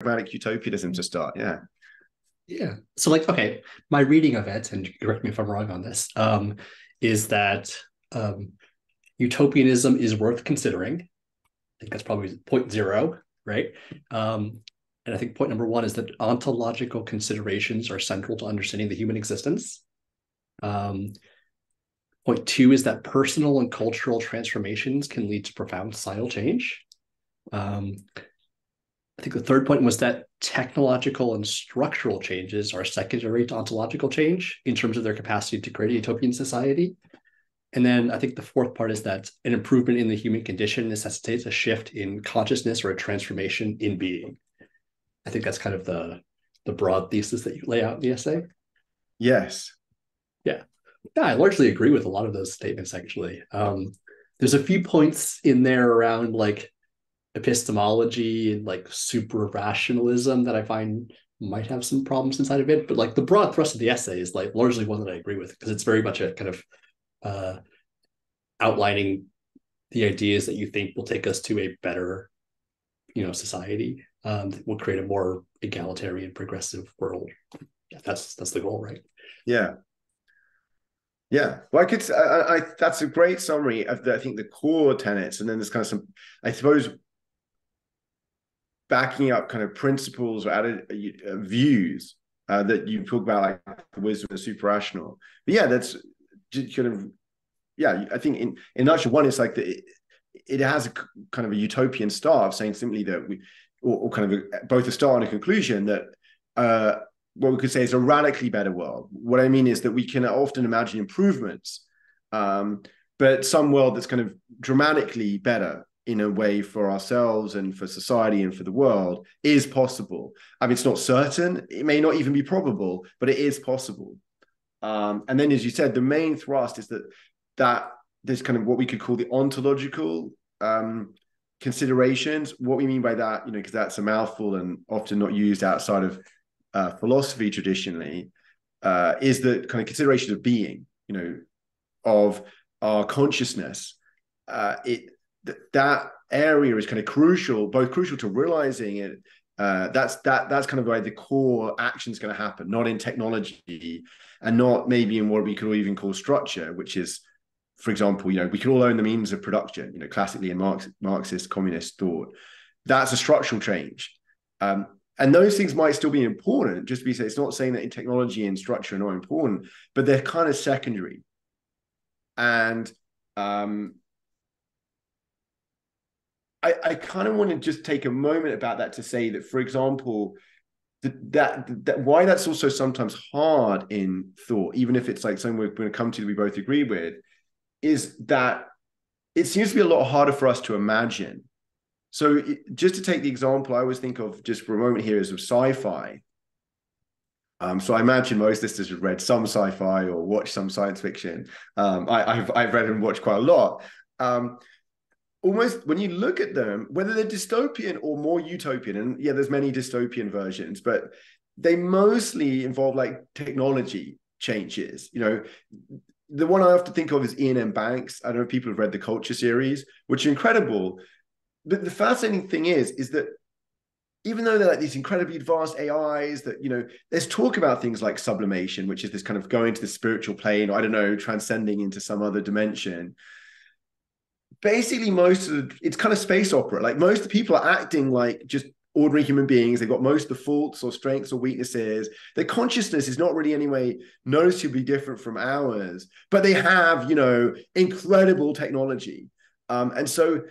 Pragmatic utopianism to start, yeah. Yeah. So like, okay, my reading of it, and correct me if I'm wrong on this, is that utopianism is worth considering. I think that's probably point zero, right? And I think point number one is that ontological considerations are central to understanding the human existence. Point two is that personal and cultural transformations can lead to profound societal change. I think the third point was that technological and structural changes are secondary to ontological change in terms of their capacity to create a utopian society. And then I think the fourth part is that an improvement in the human condition necessitates a shift in consciousness or a transformation in being. I think that's kind of the broad thesis that you lay out in the essay. Yes. Yeah. Yeah, I largely agree with a lot of those statements, actually. There's a few points in there around like epistemology and like super rationalism that I find might have some problems inside of it. But like the broad thrust of the essay is like largely one that I agree with, because it's very much a kind of outlining the ideas that you think will take us to a better, you know, society, that will create a more egalitarian, progressive world. That's the goal, right? Yeah. Yeah, well, I that's a great summary of the, I think, the core tenets, and then there's kind of some, I suppose, backing up kind of principles or added views that you talk about, like the wisdom of the suprarational. But yeah, that's kind of, yeah, I think in nutshell, one, it's like it has a kind of a utopian start of saying simply that we, or kind of both a start and a conclusion that, what we could say is a radically better world. What I mean is that we can often imagine improvements, but some world that's kind of dramatically better in a way for ourselves and for society and for the world is possible. I mean, it's not certain. It may not even be probable, but it is possible. And then, as you said, the main thrust is that there's kind of what we could call the ontological considerations. What we mean by that, you know, because that's a mouthful and often not used outside of philosophy traditionally, is the kind of consideration of being, you know, of our consciousness. That area is kind of crucial, both crucial to realizing it. That's kind of where the core action is going to happen, not in technology and not maybe in what we could even call structure, which is, for example, you know, we could all own the means of production, you know, classically in Marxist communist thought. That's a structural change. And those things might still be important, just because it's not saying that in technology and structure are not important, but they're kind of secondary. And I kind of want to just take a moment about that to say that, for example, that why that's also sometimes hard in thought, even if it's like something we're going to come to that we both agree with, is that it seems to be a lot harder for us to imagine. So just to take the example, I always think of just for a moment here as of sci-fi. So I imagine most listeners have read some sci-fi or watched some science fiction. I've read and watched quite a lot. Almost when you look at them, whether they're dystopian or more utopian, and yeah, there's many dystopian versions, but they mostly involve like technology changes, you know. The one I often think of is Ian M. Banks. I don't know if people have read the Culture series, which are incredible. But the fascinating thing is that even though they're like these incredibly advanced AIs that, you know, there's talk about things like sublimation, which is this kind of going to the spiritual plane, or I don't know, transcending into some other dimension. Basically, it's kind of space opera. Like most of the people are acting like just ordinary human beings. They've got most of the faults or strengths or weaknesses. Their consciousness is not really anyway noticeably different from ours, but they have, you know, incredible technology. And so,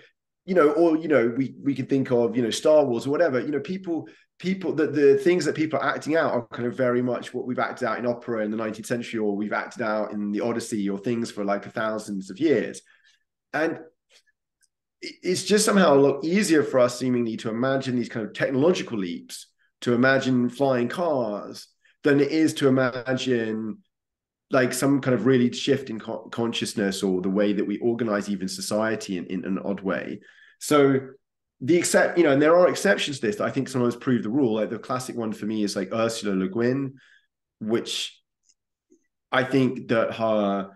you know, or, you know, we can think of, you know, Star Wars or whatever, you know, people, the things that people are acting out are kind of very much what we've acted out in opera in the 19th century, or we've acted out in the Odyssey, or things for like thousands of years. And it's just somehow a lot easier for us seemingly to imagine these kind of technological leaps, to imagine flying cars, than it is to imagine like some kind of really shift in consciousness or the way that we organize even society in an odd way. So you know, and there are exceptions to this that I think sometimes prove the rule. Like the classic one for me is like Ursula Le Guin, which I think that her,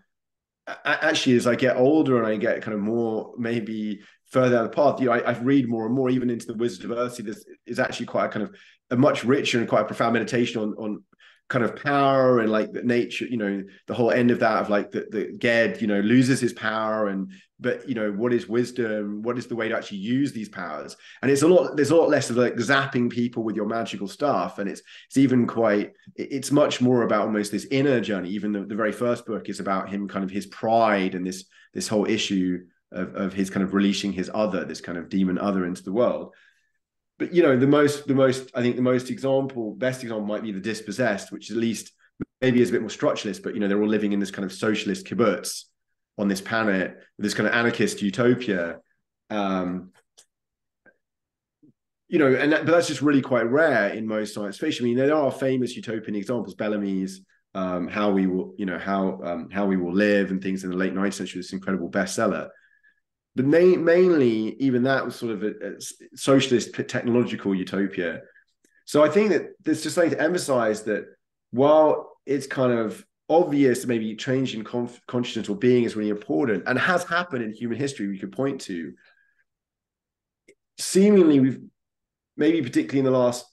actually, as I get older and I get kind of more maybe further down the path, you know, I read more and more, even into the Wizard of Earthsea. This is actually quite a kind of a much richer and quite a profound meditation on kind of power and like the nature, you know, the whole end of that, of like the Ged, you know, loses his power, and but, you know, what is wisdom, what is the way to actually use these powers? And it's a lot, there's a lot less of like zapping people with your magical stuff, and it's even quite, it's much more about almost this inner journey. Even the very first book is about him, kind of his pride and this whole issue of his kind of releasing his other, this kind of demon other, into the world. But, you know, the best example might be The Dispossessed, which at least maybe is a bit more structuralist, but, you know, they're all living in this kind of socialist kibbutz on this planet, this kind of anarchist utopia. You know, and but that's just really quite rare in most science fiction. I mean, there are famous utopian examples, Bellamy's How We Will Live and things in the late 19th century, this incredible bestseller. But mainly, even that was sort of a socialist technological utopia. So I think that there's just something to emphasize that while it's kind of obvious, maybe change in consciousness or being is really important and has happened in human history, we could point to. Seemingly, we've maybe particularly in the last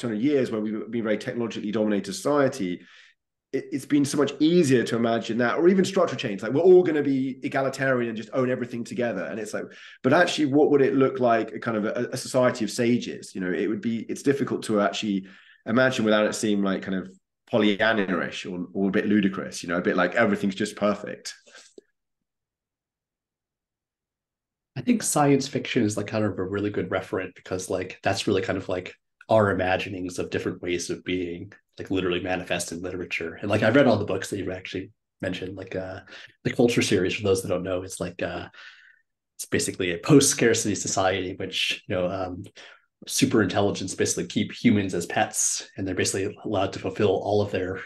200 years, where we've been very technologically dominated society, it's been so much easier to imagine that, or even structural change, like we're all going to be egalitarian and just own everything together. And it's like, but actually, what would it look like? A kind of a society of sages, you know, it's difficult to actually imagine without it seem like kind of Pollyanna-ish or a bit ludicrous, you know, a bit like everything's just perfect. I think science fiction is like kind of a really good referent, because like, that's really kind of like our imaginings of different ways of being, like literally manifest in literature. And like I've read all the books that you've actually mentioned, like the Culture series, for those that don't know, it's like it's basically a post-scarcity society, which, you know, super intelligence basically keep humans as pets, and they're basically allowed to fulfill all of their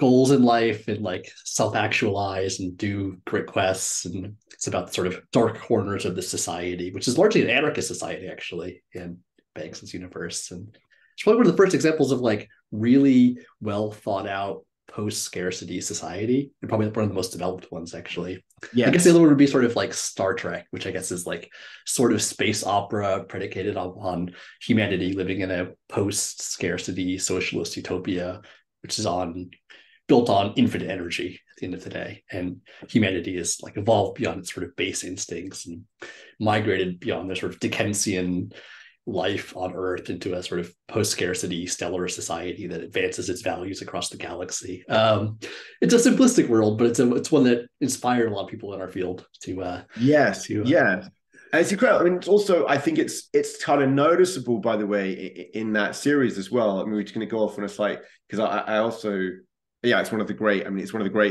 goals in life and like self-actualize and do great quests. And it's about the sort of dark corners of the society, which is largely an anarchist society actually in Banks's universe. And it's probably one of the first examples of like really well thought out post-scarcity society, and probably one of the most developed ones actually. Yeah, I guess the other one would be sort of like Star Trek, which I guess is like sort of space opera predicated on humanity living in a post-scarcity socialist utopia, which is built on infinite energy at the end of the day, and humanity is like evolved beyond its sort of base instincts and migrated beyond their sort of Dickensian life on Earth into a sort of post-scarcity stellar society that advances its values across the galaxy. It's a simplistic world, but it's one that inspired a lot of people in our field to it's incredible. I mean, it's also, I think it's kind of noticeable, by the way, in that series as well. I mean, we're just going to go off on a slight, because I also, yeah, it's one of the great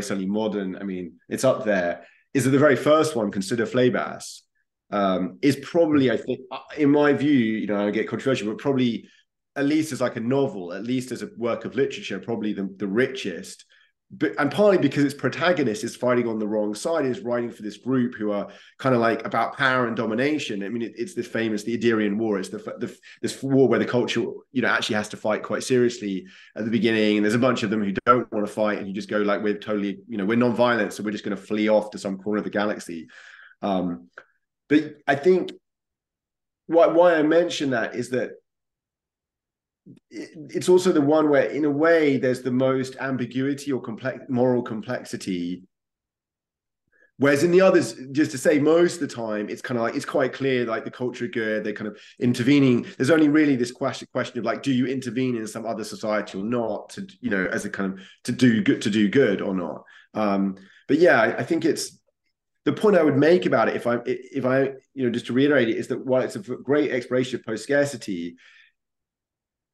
certainly modern, I mean, it's up there, is that the very first one, Consider Flabas, is probably, I think, in my view, you know, I get controversial, but probably, at least as like a novel, at least as a work of literature, probably the richest. But, and partly because its protagonist is fighting on the wrong side, is writing for this group who are kind of like about power and domination. I mean, it's this famous, the Idiran War. It's this war where the culture, you know, actually has to fight quite seriously at the beginning. And there's a bunch of them who don't want to fight, and you just go like, we're totally, you know, we're non-violent, so we're just going to flee off to some corner of the galaxy. But I think why I mention that is that it's also the one where, in a way, there's the most ambiguity or moral complexity. Whereas in the others, just to say, most of the time, it's kind of like, it's quite clear, like the culture of good, they're kind of intervening. There's only really this question of like, do you intervene in some other society or not, to, you know, as a kind of to do good or not. But yeah, I think it's, the point I would make about it, if I, you know, just to reiterate it, is that while it's a great exploration of post-scarcity,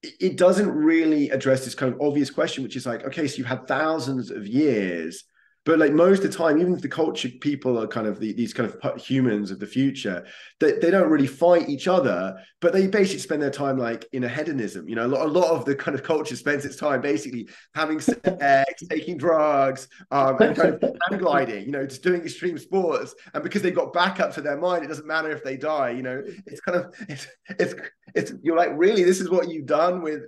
it doesn't really address this kind of obvious question, which is like, okay, so you've had thousands of years, but like most of the time, even if the culture people are kind of these kind of humans of the future, they don't really fight each other, but they basically spend their time like in a hedonism. You know, a lot of the kind of culture spends its time basically having sex, taking drugs, and kind of hand gliding, you know, just doing extreme sports. And because they've got backup for their mind, it doesn't matter if they die, you know, it's kind of, it's you're like, really, this is what you've done with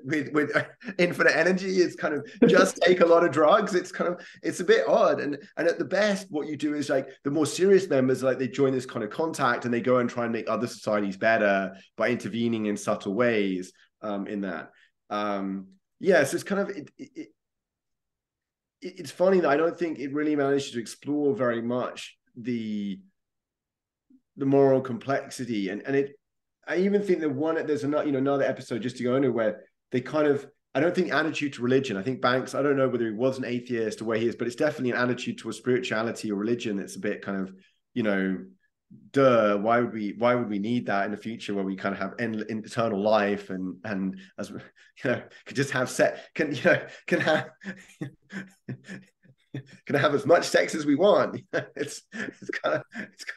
infinite energy? It's kind of just take a lot of drugs. It's kind of, it's a bit odd. And at the best, what you do is like the more serious members, like they join this kind of contact and they go and try and make other societies better by intervening in subtle ways in that. Yeah, so it's kind of, it's funny that I don't think it really managed to explore very much the moral complexity. And it, I even think that there's another, another episode just to go into where they kind of, I don't think attitude to religion. I think Banks, I don't know whether he was an atheist or where he is, but it's definitely an attitude towards spirituality or religion. It's a bit kind of, duh, why would we need that in the future where we kind of have eternal life and as can just have sex, can have as much sex as we want. It's kind of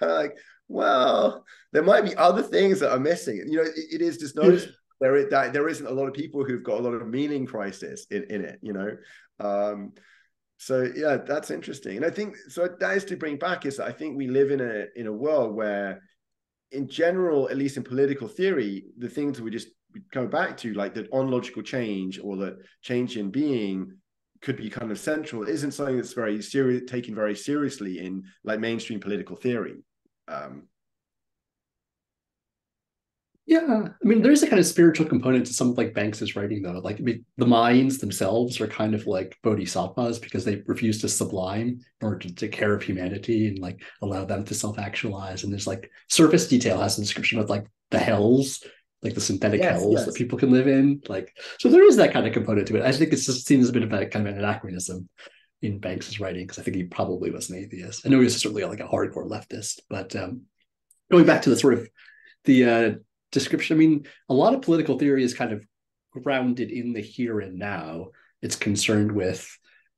like, well, there might be other things that are missing. It is just noticeable. There isn't a lot of people who've got a lot of meaning crisis in it, so yeah, that's interesting. And I think so that is to bring back is that I think we live in a world where, in general, at least in political theory, the things we just go back to, like that ontological change or the change in being, could be kind of central. It isn't something that's very serious, taken very seriously in like mainstream political theory. Yeah, I mean, there's a kind of spiritual component to some of like Banks's writing, though. Like, I mean, the minds themselves are kind of like bodhisattvas because they refuse to sublime in order to take care of humanity and like allow them to self-actualize. And there's like surface detail has a description of like the hells, like the synthetic hells that people can live in. Like, so there is that kind of component to it. I think it's just seen as a bit of a kind of an anachronism in Banks's writing because I think he probably was an atheist. I know he was certainly like a hardcore leftist, but going back to the sort of the description. I mean, a lot of political theory is kind of grounded in the here and now. It's concerned with,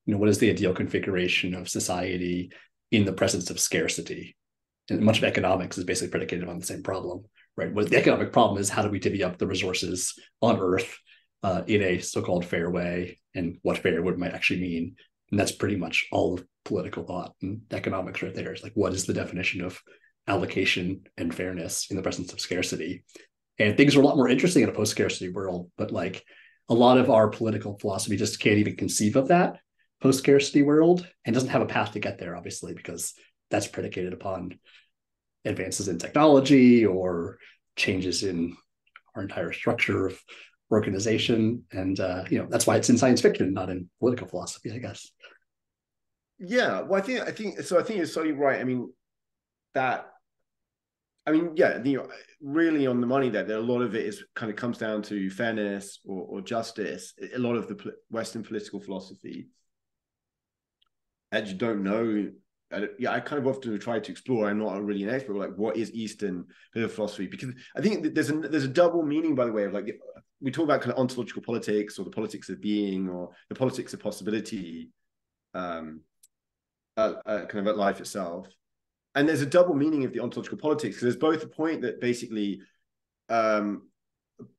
what is the ideal configuration of society in the presence of scarcity? And much of economics is basically predicated on the same problem, right? Well, the economic problem is how do we divvy up the resources on Earth in a so-called fair way, and what fair would might actually mean. And that's pretty much all of political thought and economics right there. It's like, what is the definition of allocation and fairness in the presence of scarcity? And things are a lot more interesting in a post-scarcity world, but like a lot of our political philosophy just can't even conceive of that post-scarcity world and doesn't have a path to get there, obviously, because that's predicated upon advances in technology or changes in our entire structure of organization. And that's why it's in science fiction, not in political philosophy, I guess. Yeah, well, I think you're so right. I mean, really on the money there, that a lot of it is kind of comes down to fairness or justice. A lot of the Western political philosophy, I just don't know. I kind of often try to explore. I'm not really an expert. Like, what is Eastern political philosophy? Because I think that there's a double meaning, by the way, of like we talk about kind of ontological politics or the politics of being or the politics of possibility, kind of at life itself. And there's a double meaning of the ontological politics, because there's both a point that basically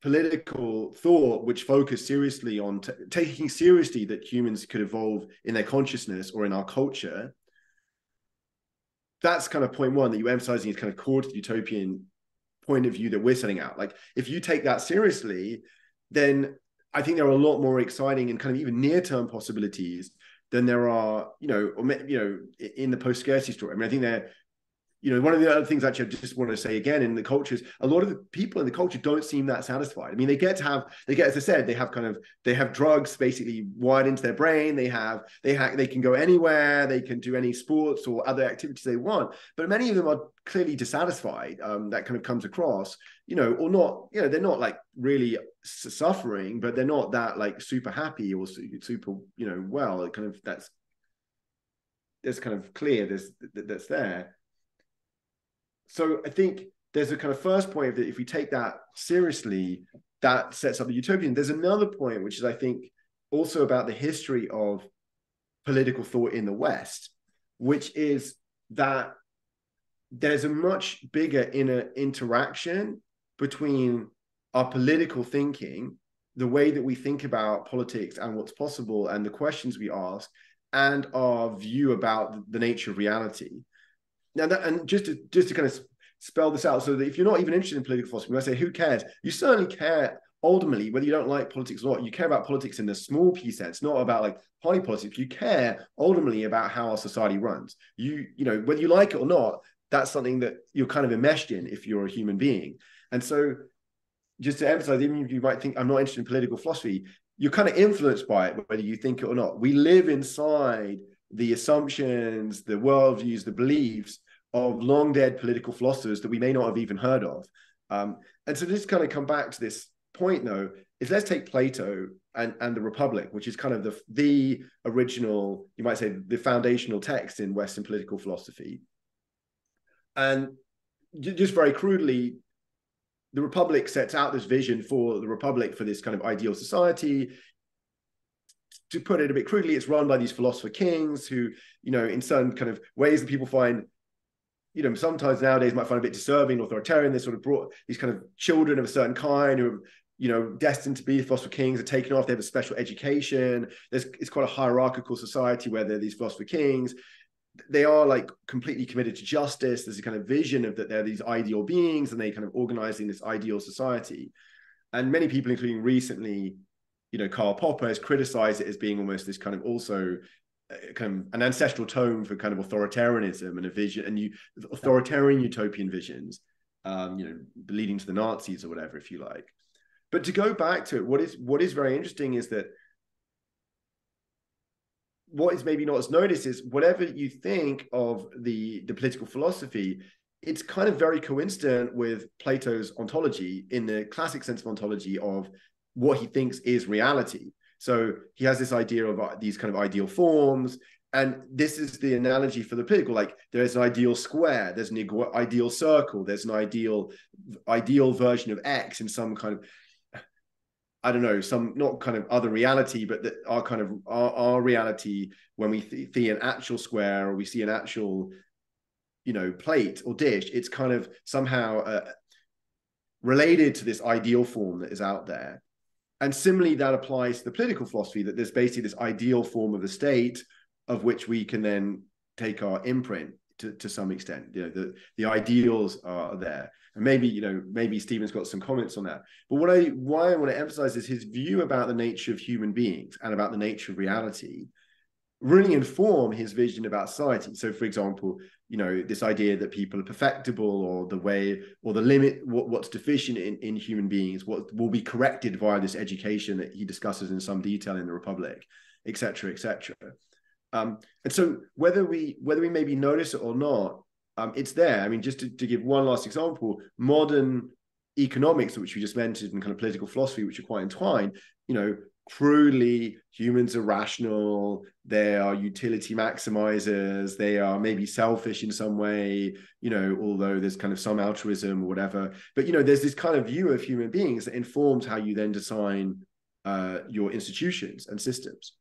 political thought, which focused seriously on taking seriously that humans could evolve in their consciousness or in our culture. That's kind of point one that you're emphasizing is kind of core to the utopian point of view that we're setting out. Like, if you take that seriously, then I think there are a lot more exciting and kind of even near-term possibilities than there are, in the post-scarcity story. I mean, I think they're, one of the other things actually I just want to say again in the culture is a lot of the people in the culture don't seem that satisfied. I mean, as I said, they have drugs basically wired into their brain. They can go anywhere. They can do any sports or other activities they want. But many of them are clearly dissatisfied. That kind of comes across, or not. They're not like really suffering, but they're not that like super happy or super, well. It kind of that's kind of clear. That's there. So I think there's a kind of first point that if we take that seriously, that sets up the utopian. There's another point, which is, I think, also about the history of political thought in the West, which is that there's a much bigger inner interaction between our political thinking, the way that we think about politics and what's possible and the questions we ask, and our view about the nature of reality. Now, just to kind of spell this out, so that if you're not even interested in political philosophy, when I say who cares, you certainly care ultimately, whether you don't like politics or not, you care about politics in the small p sense, not about like party politics. You care ultimately about how our society runs. You know, whether you like it or not, that's something that you're kind of enmeshed in if you're a human being. And so just to emphasize, even if you might think I'm not interested in political philosophy, you're kind of influenced by it, whether you think it or not. We live inside the assumptions, the worldviews, the beliefs of long dead political philosophers that we may not have even heard of. And so just kind of come back to this point, though, is let's take Plato and the Republic, which is kind of the original, you might say, the foundational text in Western political philosophy. And just very crudely, the Republic sets out this vision for the Republic, for this kind of ideal society. To put it a bit crudely, it's run by these philosopher kings who, you know, in certain kind of ways that people find, you know, sometimes nowadays might find a bit disturbing, authoritarian. They sort of brought these kind of children of a certain kind who are, you know, destined to be philosopher kings, are taken off. They have a special education. It's quite a hierarchical society where there are these philosopher kings. They are like completely committed to justice. There's a kind of vision of that they're these ideal beings, and they kind of organizing this ideal society. And many people, including recently, you know, Karl Popper, has criticized it as being almost this kind of also kind of an ancestral tone for kind of authoritarianism and a vision and authoritarian utopian visions, you know, leading to the Nazis or whatever, if you like. But to go back to it, what is very interesting is that what is maybe not as noticed is whatever you think of the political philosophy, it's kind of very coincident with Plato's ontology in the classic sense of ontology of what he thinks is reality. So he has this idea of these kind of ideal forms. And this is the analogy for the political, like there's an ideal square, there's an ideal circle, there's an ideal version of X in some kind of, I don't know, some not kind of other reality, but that our kind of our reality, when we see an actual square or we see an actual, you know, plate or dish, it's kind of somehow related to this ideal form that is out there. And similarly, that applies to the political philosophy, that there's basically this ideal form of the state of which we can then take our imprint to some extent. You know, the ideals are there. And maybe, you know, maybe Stephen's got some comments on that. But why I want to emphasize is his view about the nature of human beings and about the nature of reality really inform his vision about society. So, for example, you know, this idea that people are perfectible, or the way, or the limit, what's deficient in human beings, what will be corrected via this education that he discusses in some detail in the Republic, et cetera, et cetera. And so whether we maybe notice it or not, it's there. I mean, just to give one last example, modern economics, which we just mentioned, and kind of political philosophy, which are quite entwined, you know, crudely, humans are rational, they are utility maximizers, they are maybe selfish in some way, you know, although there's kind of some altruism or whatever. But, you know, there's this kind of view of human beings that informs how you then design your institutions and systems.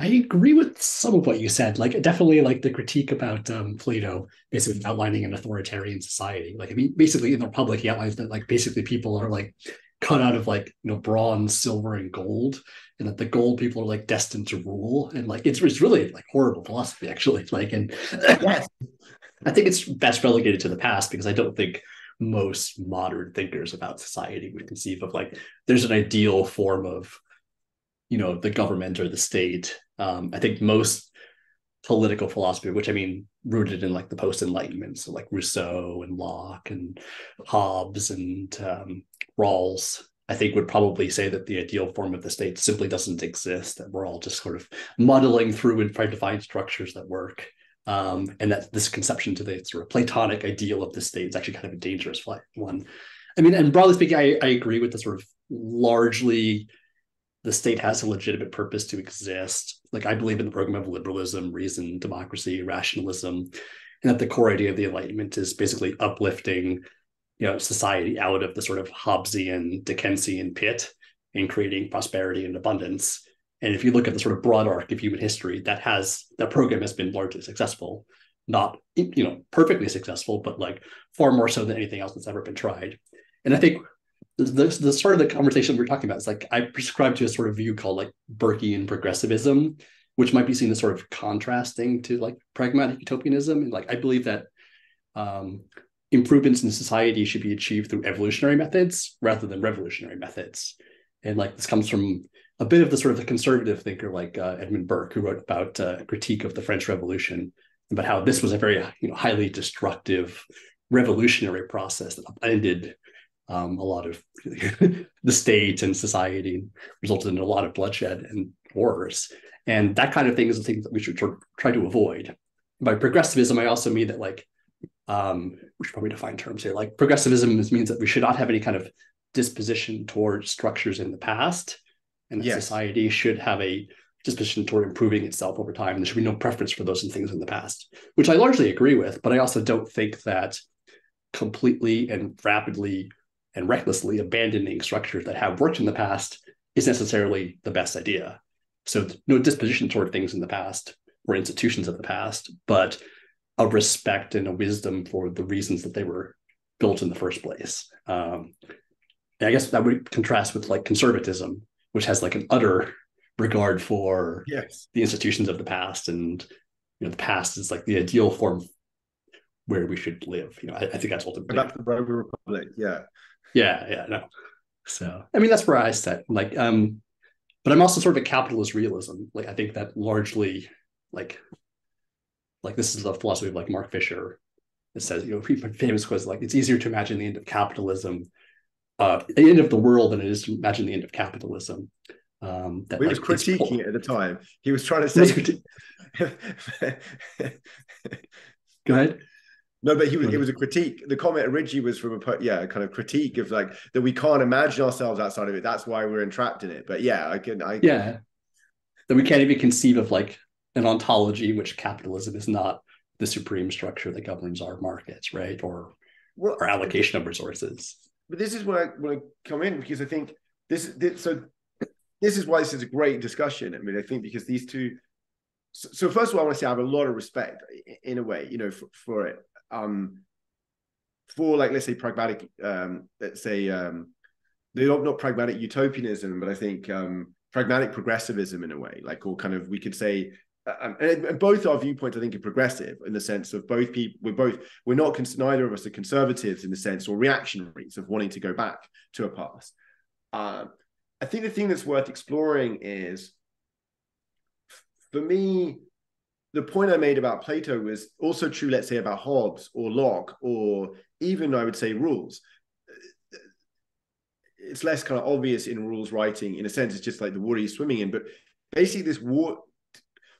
I agree with some of what you said, like definitely like the critique about Plato basically outlining an authoritarian society. Like, I mean, basically in the Republic, he outlines that like basically people are like cut out of like, you know, bronze, silver, and gold, and that the gold people are like destined to rule. And like, it's really like horrible philosophy, actually. Like, and yes. I think it's best relegated to the past, because I don't think most modern thinkers about society would conceive of like, there's an ideal form of, you know, the government or the state. I think most political philosophy, which I mean, rooted in like the post-Enlightenment, so like Rousseau and Locke and Hobbes and Rawls, I think would probably say that the ideal form of the state simply doesn't exist, that we're all just sort of muddling through and trying to find structures that work. And that this conception to the sort of Platonic ideal of the state is actually kind of a dangerous one. I mean, and broadly speaking, I agree with the sort of largely the state has a legitimate purpose to exist. Like, I believe in the program of liberalism, reason, democracy, rationalism, and that the core idea of the Enlightenment is basically uplifting, you know, society out of the sort of Hobbesian, Dickensian pit and creating prosperity and abundance. And if you look at the sort of broad arc of human history, that program has been largely successful, not, you know, perfectly successful, but like far more so than anything else that's ever been tried. And I think the sort of the conversation we're talking about is like, I prescribe to a sort of view called like Burkean progressivism, which might be seen as sort of contrasting to like pragmatic utopianism. And like, I believe that improvements in society should be achieved through evolutionary methods rather than revolutionary methods. And like this comes from a bit of the sort of the conservative thinker like Edmund Burke, who wrote about critique of the French Revolution, about how this was a very highly destructive revolutionary process that upended a lot of the state and society, resulted in a lot of bloodshed and wars. And that kind of thing is the thing that we should try to avoid. By progressivism, I also mean that we should probably define terms here. Like progressivism means that we should not have any kind of disposition towards structures in the past, and that society should have a disposition toward improving itself over time. And there should be no preference for those things in the past, which I largely agree with, but I also don't think that completely and rapidly and recklessly abandoning structures that have worked in the past is necessarily the best idea. So no disposition toward things in the past or institutions of the past, but a respect and a wisdom for the reasons that they were built in the first place. And I guess that would contrast with like conservatism, which has like an utter regard for the institutions of the past, and the past is like the ideal form where we should live. I think that's ultimately about the Roman Republic. So I mean that's where I sit. But I'm also sort of a capitalist realism. I think that largely this is the philosophy of Mark Fisher. It says, famous quotes it's easier to imagine the end of capitalism, the end of the world, than it is to imagine the end of capitalism. He was critiquing it at the time. He was trying to say. Go ahead. No, but it was a critique. The comment originally was from a kind of critique of that we can't imagine ourselves outside of it. That's why we're entrapped in it. But that we can't even conceive of an ontology in which capitalism is not the supreme structure that governs our markets, right? Or our allocation of resources. But this is where I want to come in, because I think this is why this is a great discussion. I mean, I think because these two. So first of all, I want to say I have a lot of respect in a way, for it. For let's say pragmatic, not pragmatic utopianism, but I think pragmatic progressivism in a way, we could say, and both our viewpoints I think are progressive in the sense of both people. Neither of us are conservatives in the sense or reactionaries of wanting to go back to a past. I think the thing that's worth exploring is, for me, the point I made about Plato was also true, let's say, about Hobbes or Locke, or even I would say Rawls. It's less kind of obvious in Rawls' writing. In a sense, it's just like the water you're swimming in. But basically this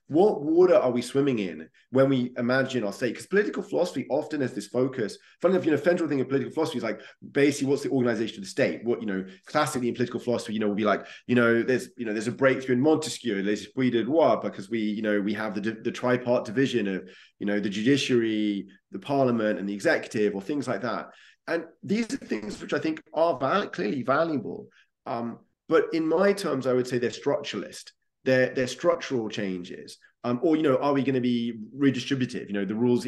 what water are we swimming in when we imagine our state? Because political philosophy often has this focus. Funny enough, central thing in political philosophy is basically what's the organization of the state? What, classically in political philosophy, will be there's a breakthrough in Montesquieu, there's Idiran War, because we have the tripart division of, the judiciary, the parliament, and the executive, or things like that. And these are things which I think are clearly valuable. But in my terms, I would say they're structuralist. They're structural changes, are we going to be redistributive? The rules,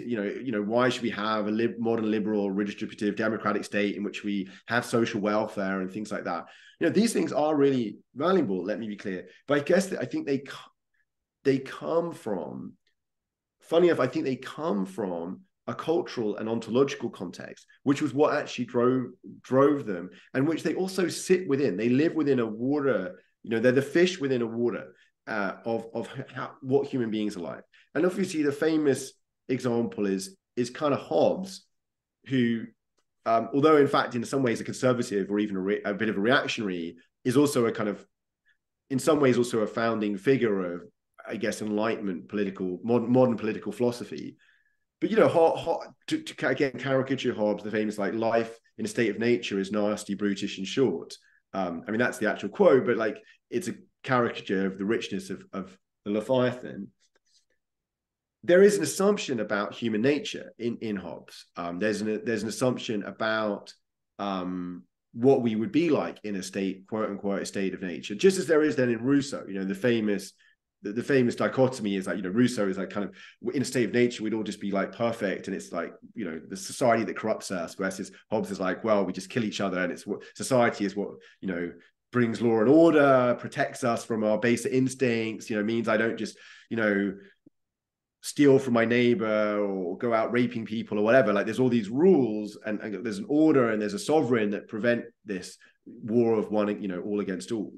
why should we have a modern liberal, redistributive, democratic state in which we have social welfare and things like that? These things are really valuable. Let me be clear, but I guess that I think they come from. Funny enough, I think they come from a cultural and ontological context, which was what actually drove them, and which they also sit within. They live within a water. They're the fish within a water. What human beings are like. And obviously the famous example is kind of Hobbes, who, although in fact in some ways a conservative or even a bit of a reactionary, is also a kind of, in some ways also a founding figure of, I guess, Enlightenment modern political philosophy. But to again caricature Hobbes, the famous life in a state of nature is nasty, brutish, and short. I mean that's the actual quote, but it's a caricature of the richness of the Leviathan. There is an assumption about human nature in Hobbes. There's an assumption about what we would be like in a state, quote unquote, a state of nature, just as there is then in Rousseau. The famous dichotomy is Rousseau is kind of in a state of nature we'd all just be perfect, and it's the society that corrupts us, versus Hobbes is well, we just kill each other, and it's what society is, what brings law and order, protects us from our basic instincts, means I don't just steal from my neighbor or go out raping people or whatever. Like, there's all these rules and there's an order and there's a sovereign that prevent this war of one, you know, all against all.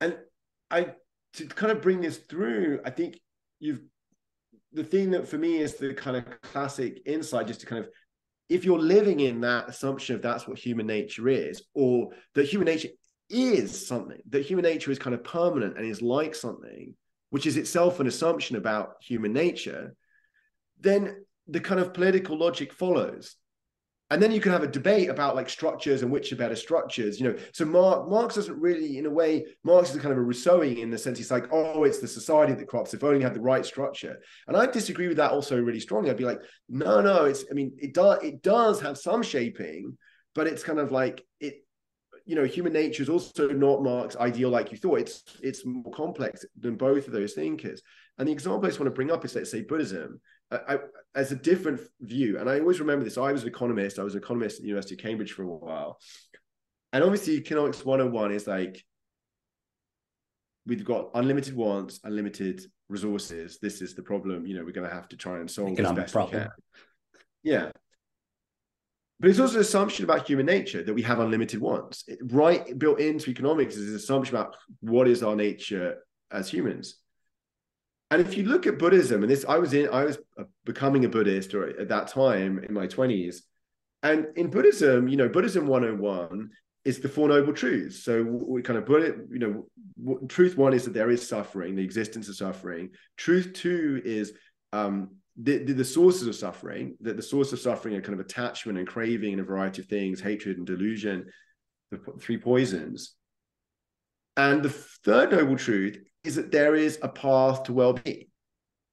And to kind of bring this through, I think the thing that for me is the kind of classic insight, just to kind of, if you're living in that assumption of that's what human nature is, or that human nature is something, that human nature is kind of permanent and is like something, which is itself an assumption about human nature, then the kind of political logic follows. And then you can have a debate about like structures and which are better structures, you know. So Marx doesn't really, in a way, Marx is a kind of a Rousseauian in the sense he's like, oh, it's the society that crops if only you have the right structure. And I disagree with that also really strongly. I'd be like, no, it does have some shaping, but it's kind of like it, you know, human nature is also not Marx's ideal like you thought. It's more complex than both of those thinkers. And the example I just want to bring up is, let's say, Buddhism. As a different view, and I always remember this, I was an economist at the University of Cambridge for a while, and obviously economics 101 is like, we've got unlimited wants, unlimited resources, this is the problem, you know, we're going to have to try and solve as best we can. Yeah, but it's also an assumption about human nature that we have unlimited wants. Right, built into economics is an assumption about what is our nature as humans. And if you look at Buddhism, and this, I was becoming a Buddhist or at that time in my 20s. And in Buddhism, you know, Buddhism 101 is the Four Noble Truths. So we kind of put it, you know, truth one is that there is suffering, the existence of suffering. Truth two is the sources of suffering, that the source of suffering are kind of attachment and craving and a variety of things, hatred and delusion, the three poisons. And the third noble truth is that there is a path to well-being.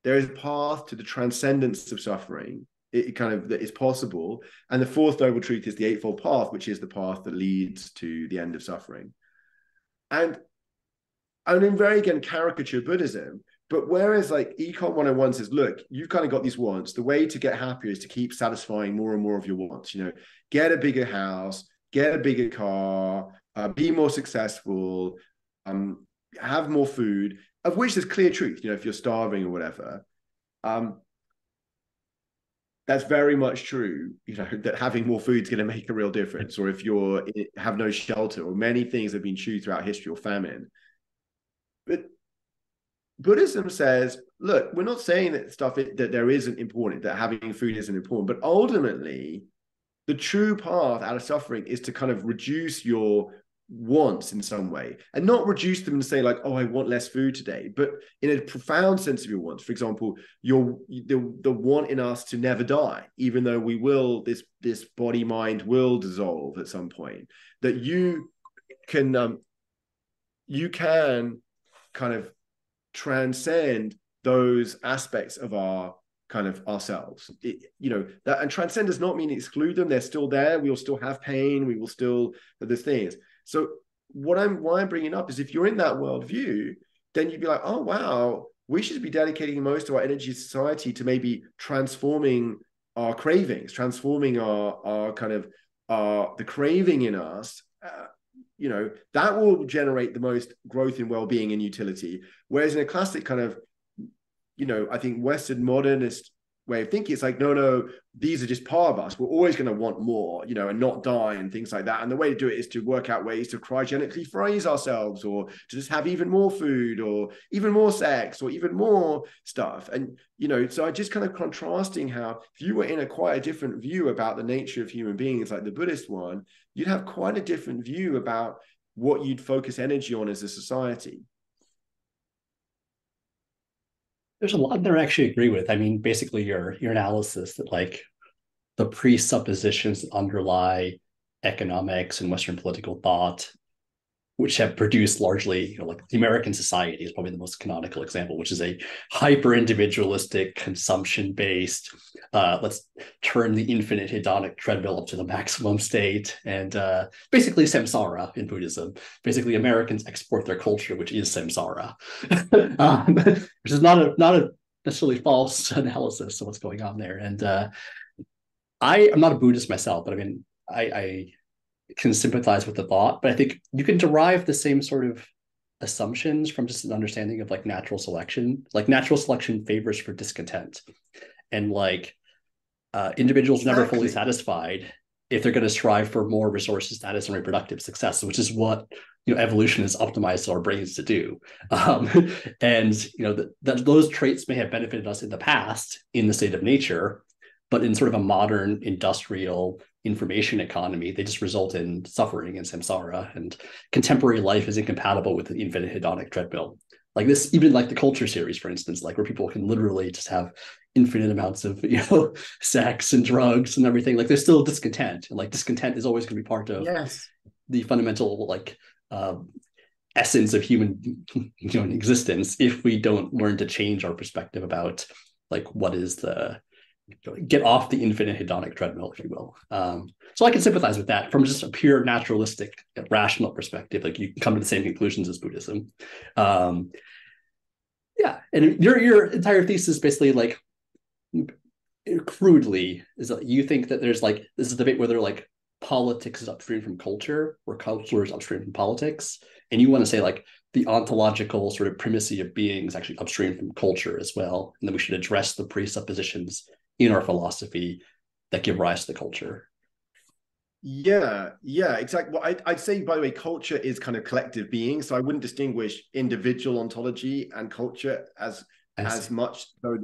There is a path to the transcendence of suffering. It kind of that is possible. And the fourth noble truth is the Eightfold Path, which is the path that leads to the end of suffering. And in very, again, caricature Buddhism, but whereas like Econ 101 says, look, you've kind of got these wants. The way to get happier is to keep satisfying more and more of your wants. You know, get a bigger house, get a bigger car, be more successful, have more food, of which there's clear truth, you know, if you're starving or whatever. That's very much true, you know, that having more food is going to make a real difference, or if you have no shelter, or many things have been true throughout history, or famine. But Buddhism says, look, we're not saying that that there isn't important, that having food isn't important, but ultimately the true path out of suffering is to kind of reduce your wants in some way, and not reduce them and say like, oh, I want less food today, but in a profound sense of your wants. For example, the want in us to never die, even though we will, this body mind will dissolve at some point, that you can kind of transcend those aspects of our kind of ourselves, and transcend does not mean exclude them. They're still there. We will still have pain. We will still, there's things. So why I'm bringing up is, if you're in that worldview, then you'd be like, oh, wow, we should be dedicating most of our energy society to maybe transforming our cravings, transforming our kind of the craving in us, you know, that will generate the most growth in well-being and utility. Whereas in a classic kind of, you know, I think Western modernist way of thinking, it's like, no, these are just part of us. We're always going to want more, you know, and not die and things like that. And the way to do it is to work out ways to cryogenically freeze ourselves, or to just have even more food, or even more sex, or even more stuff. And, you know, so I just kind of contrasting how if you were in quite a different view about the nature of human beings, like the Buddhist one, you'd have quite a different view about what you'd focus energy on as a society. There's a lot there I actually agree with. I mean, basically your analysis that like the presuppositions that underlie economics and Western political thought, which have produced largely, you know, like the American society is probably the most canonical example, which is a hyper-individualistic, consumption-based, let's turn the infinite hedonic treadmill up to the maximum state, and basically samsara in Buddhism. Basically, Americans export their culture, which is samsara, which is not a necessarily false analysis of what's going on there. And I'm not a Buddhist myself, but I mean, I can sympathize with the thought, but I think you can derive the same sort of assumptions from just an understanding of like natural selection. Like natural selection favors for discontent, and like individuals never fully satisfied if they're going to strive for more resources, status, and reproductive success, which is what, you know, evolution has optimized our brains to do. And, you know, that those traits may have benefited us in the past in the state of nature, but in sort of a modern industrial information economy, they just result in suffering and samsara, and contemporary life is incompatible with the infinite hedonic treadmill. Like this, even like the Culture series, for instance, like where people can literally just have infinite amounts of, you know, sex and drugs and everything. Like there's still discontent, and like discontent is always going to be part of the fundamental like essence of human, you know, existence. If we don't learn to change our perspective about like what is the, get off the infinite hedonic treadmill, if you will. So I can sympathize with that from just a pure naturalistic, rational perspective. Like you can come to the same conclusions as Buddhism. Yeah, and your entire thesis basically, like crudely, is that you think that there's like this is a debate whether like politics is upstream from culture or culture is upstream from politics, and you want to say like the ontological sort of primacy of being is actually upstream from culture as well, and that we should address the presuppositions in our philosophy that give rise to the culture. Yeah, exactly. Well, I'd say, by the way, culture is kind of collective being, so I wouldn't distinguish individual ontology and culture as much, though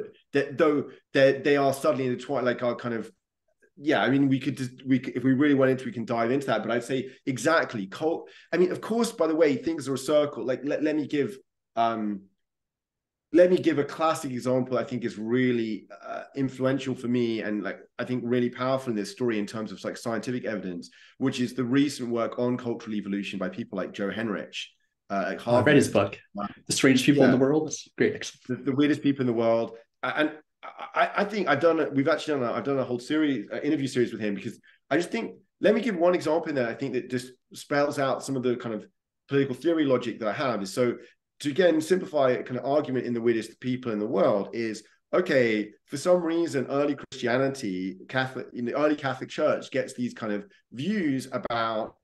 they are subtly intertwined, like our kind of, yeah, I mean, if we really wanted to, we can dive into that, but I'd say exactly, I mean, of course, by the way, things are a circle. Like, let me give a classic example I think is really influential for me, and like I think really powerful in this story in terms of like scientific evidence, which is the recent work on cultural evolution by people like Joe Henrich at Harvard. I read his book, The Strangest People in the World. It's great. The Weirdest People in the World. And I think I've done a whole series, interview series with him, because I just think, let me give one example in there I think that just spells out some of the kind of political theory logic that I have. Is so, to again simplify a kind of argument in The Weirdest People in the World is, okay, for some reason early Christianity, in the early Catholic Church gets these kind of views about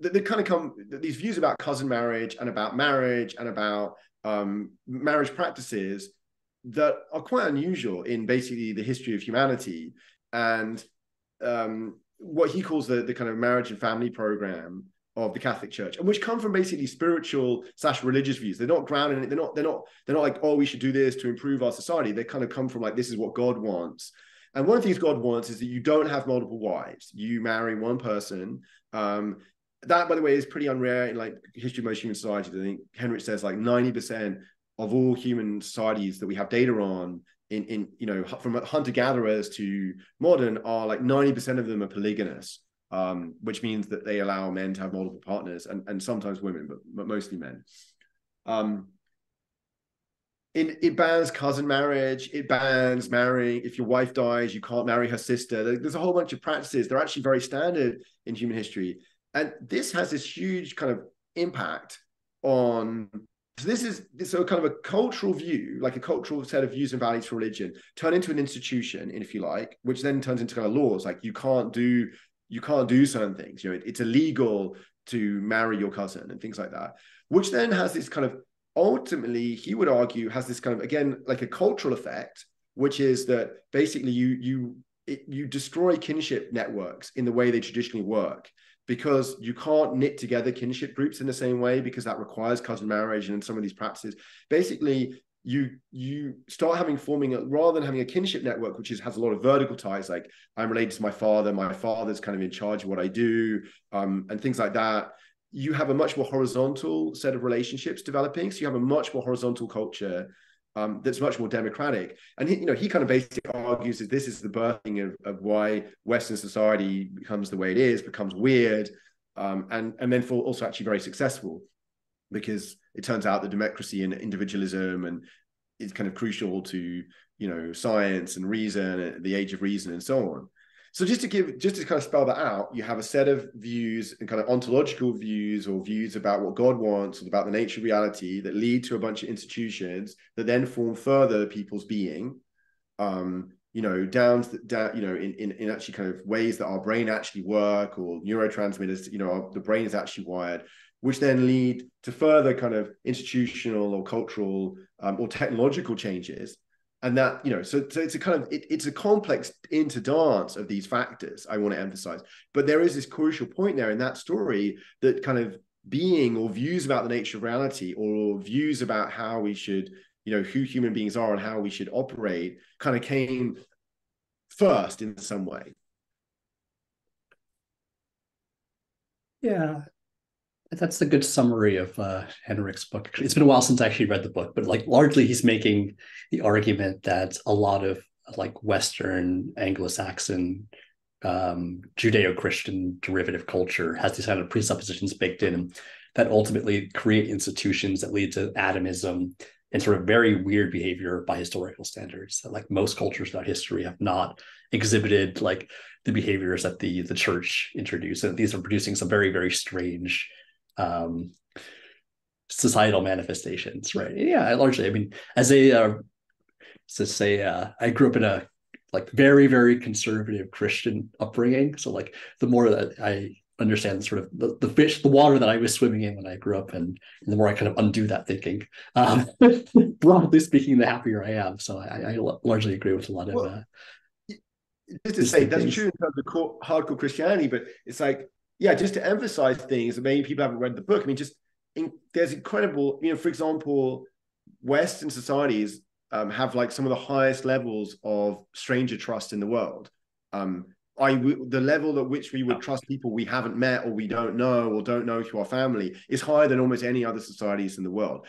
these views about cousin marriage and about marriage practices that are quite unusual in basically the history of humanity. And what he calls the kind of marriage and family program of the Catholic Church, and which come from basically spiritual / religious views. They're not grounded in it. They're not like, oh, we should do this to improve our society. They kind of come from like, this is what God wants. And one of the things God wants is that you don't have multiple wives. You marry one person. That, by the way, is pretty unrare in like history of most human societies. I think Henrich says like 90% of all human societies that we have data on, in you know, from hunter-gatherers to modern, are like 90% of them are polygynous. Which means that they allow men to have multiple partners, and sometimes women, but mostly men. It bans cousin marriage. It bans marrying. If your wife dies, you can't marry her sister. There's a whole bunch of practices. They're actually very standard in human history. And this has this huge kind of impact on... So this is so kind of a cultural view, like a cultural set of views and values for religion, turn into an institution, if you like, which then turns into kind of laws. Like you can't do certain things, you know, it's illegal to marry your cousin and things like that, which then has this kind of, ultimately, he would argue, has this kind of, again, like a cultural effect, which is that basically you destroy kinship networks in the way they traditionally work, because you can't knit together kinship groups in the same way, because that requires cousin marriage and some of these practices. Basically, you start rather than having a kinship network, which has a lot of vertical ties, like I'm related to my father's kind of in charge of what I do, and things like that. You have a much more horizontal set of relationships developing. So you have a much more horizontal culture that's much more democratic. And he kind of basically argues that this is the birthing of why Western society becomes the way it is, becomes weird, and then also actually very successful, because it turns out that democracy and individualism and is kind of crucial to, you know, science and reason, the age of reason, and so on. So just to kind of spell that out, you have a set of views and kind of ontological views, or views about what God wants and about the nature of reality, that lead to a bunch of institutions that then form further people's being, you know, down, you know, in actually kind of ways that our brain actually work, or neurotransmitters, you know, the brain is actually wired, which then lead to further kind of institutional or cultural or technological changes. And that, you know, so it's a kind of, it's a complex interdance of these factors, I want to emphasize. But there is this crucial point there in that story that kind of being or views about the nature of reality or views about how we should, you know, who human beings are and how we should operate kind of came first in some way. Yeah. That's a good summary of Henrich's book. It's been a while since I actually read the book, but like largely he's making the argument that a lot of like Western Anglo-Saxon Judeo-Christian derivative culture has these kind of presuppositions baked in that ultimately create institutions that lead to atomism and sort of very weird behavior by historical standards. That like most cultures throughout history have not exhibited like the behaviors that the church introduced. And these are producing some very, very strange societal manifestations, right? Yeah, largely. I mean, as a I grew up in a like very, very conservative Christian upbringing. So like the more that I understand sort of the water that I was swimming in when I grew up, and the more I kind of undo that thinking, broadly speaking, the happier I am. So I largely agree with a lot of. Just to say, that's true in terms of hardcore Christianity, but it's like. Yeah, just to emphasize things that maybe people haven't read the book. I mean, there's incredible, you know, for example, Western societies have like some of the highest levels of stranger trust in the world. The level at which we would trust people we haven't met or we don't know or don't know to our family is higher than almost any other societies in the world.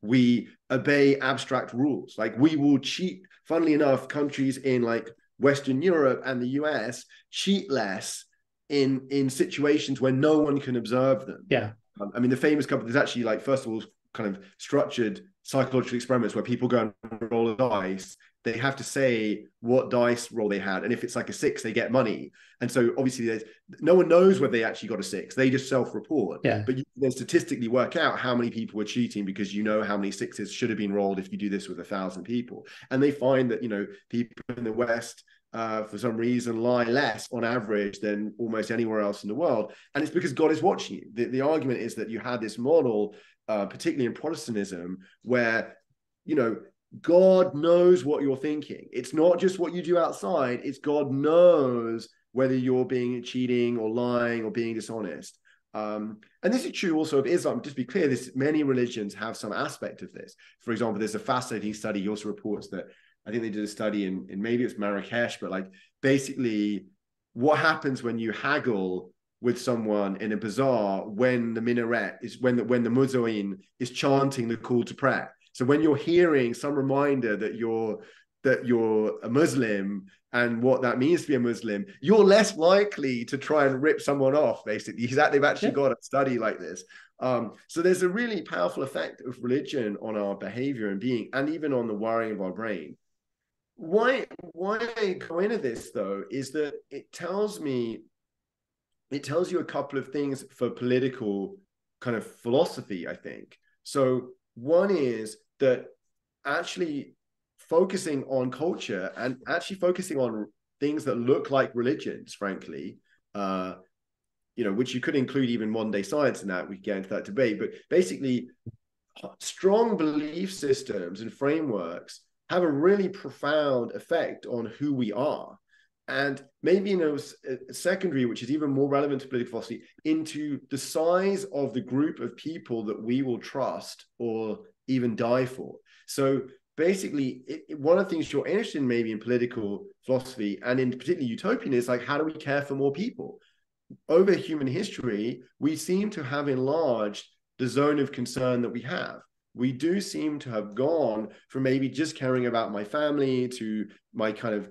We obey abstract rules. Like we will cheat, funnily enough, countries in like Western Europe and the US cheat less in situations where no one can observe them. Yeah. I mean, the famous couple, there's actually like, first of all, kind of structured psychological experiments where people go and roll a dice. They have to say what dice roll they had. And if it's like a 6, they get money. And so obviously no one knows whether they actually got a 6. They just self-report. Yeah. But you can then statistically work out how many people were cheating because you know how many 6s should have been rolled if you do this with 1,000 people. And they find that, you know, people in the West, for some reason, lie less on average than almost anywhere else in the world. And it's because God is watching you. The argument is that you had this model, particularly in Protestantism, where, you know, God knows what you're thinking. It's not just what you do outside. It's God knows whether you're being cheating or lying or being dishonest. And this is true also of Islam. Just to be clear, many religions have some aspect of this. For example, there's a fascinating study. He also reports that I think they did a study in maybe it's Marrakesh, but like basically what happens when you haggle with someone in a bazaar when the minaret is when the muezzin is chanting the call to prayer. So when you're hearing some reminder that you're a Muslim and what that means to be a Muslim, you're less likely to try and rip someone off. Basically, they've actually got a study like this. So there's a really powerful effect of religion on our behavior and being, and even on the wiring of our brain. Why I go into this though is that it tells you a couple of things for political kind of philosophy, I think. So one is that actually focusing on culture and actually focusing on things that look like religions, frankly, you know, which you could include even modern day science in that, we can get into that debate, but basically strong belief systems and frameworks have a really profound effect on who we are. And maybe in a secondary, which is even more relevant to political philosophy, into the size of the group of people that we will trust or even die for. So basically, one of the things you're interested in maybe in political philosophy and in particularly utopian is like, how do we care for more people? Over human history, we seem to have enlarged the zone of concern that we have. We do seem to have gone from maybe just caring about my family to my kind of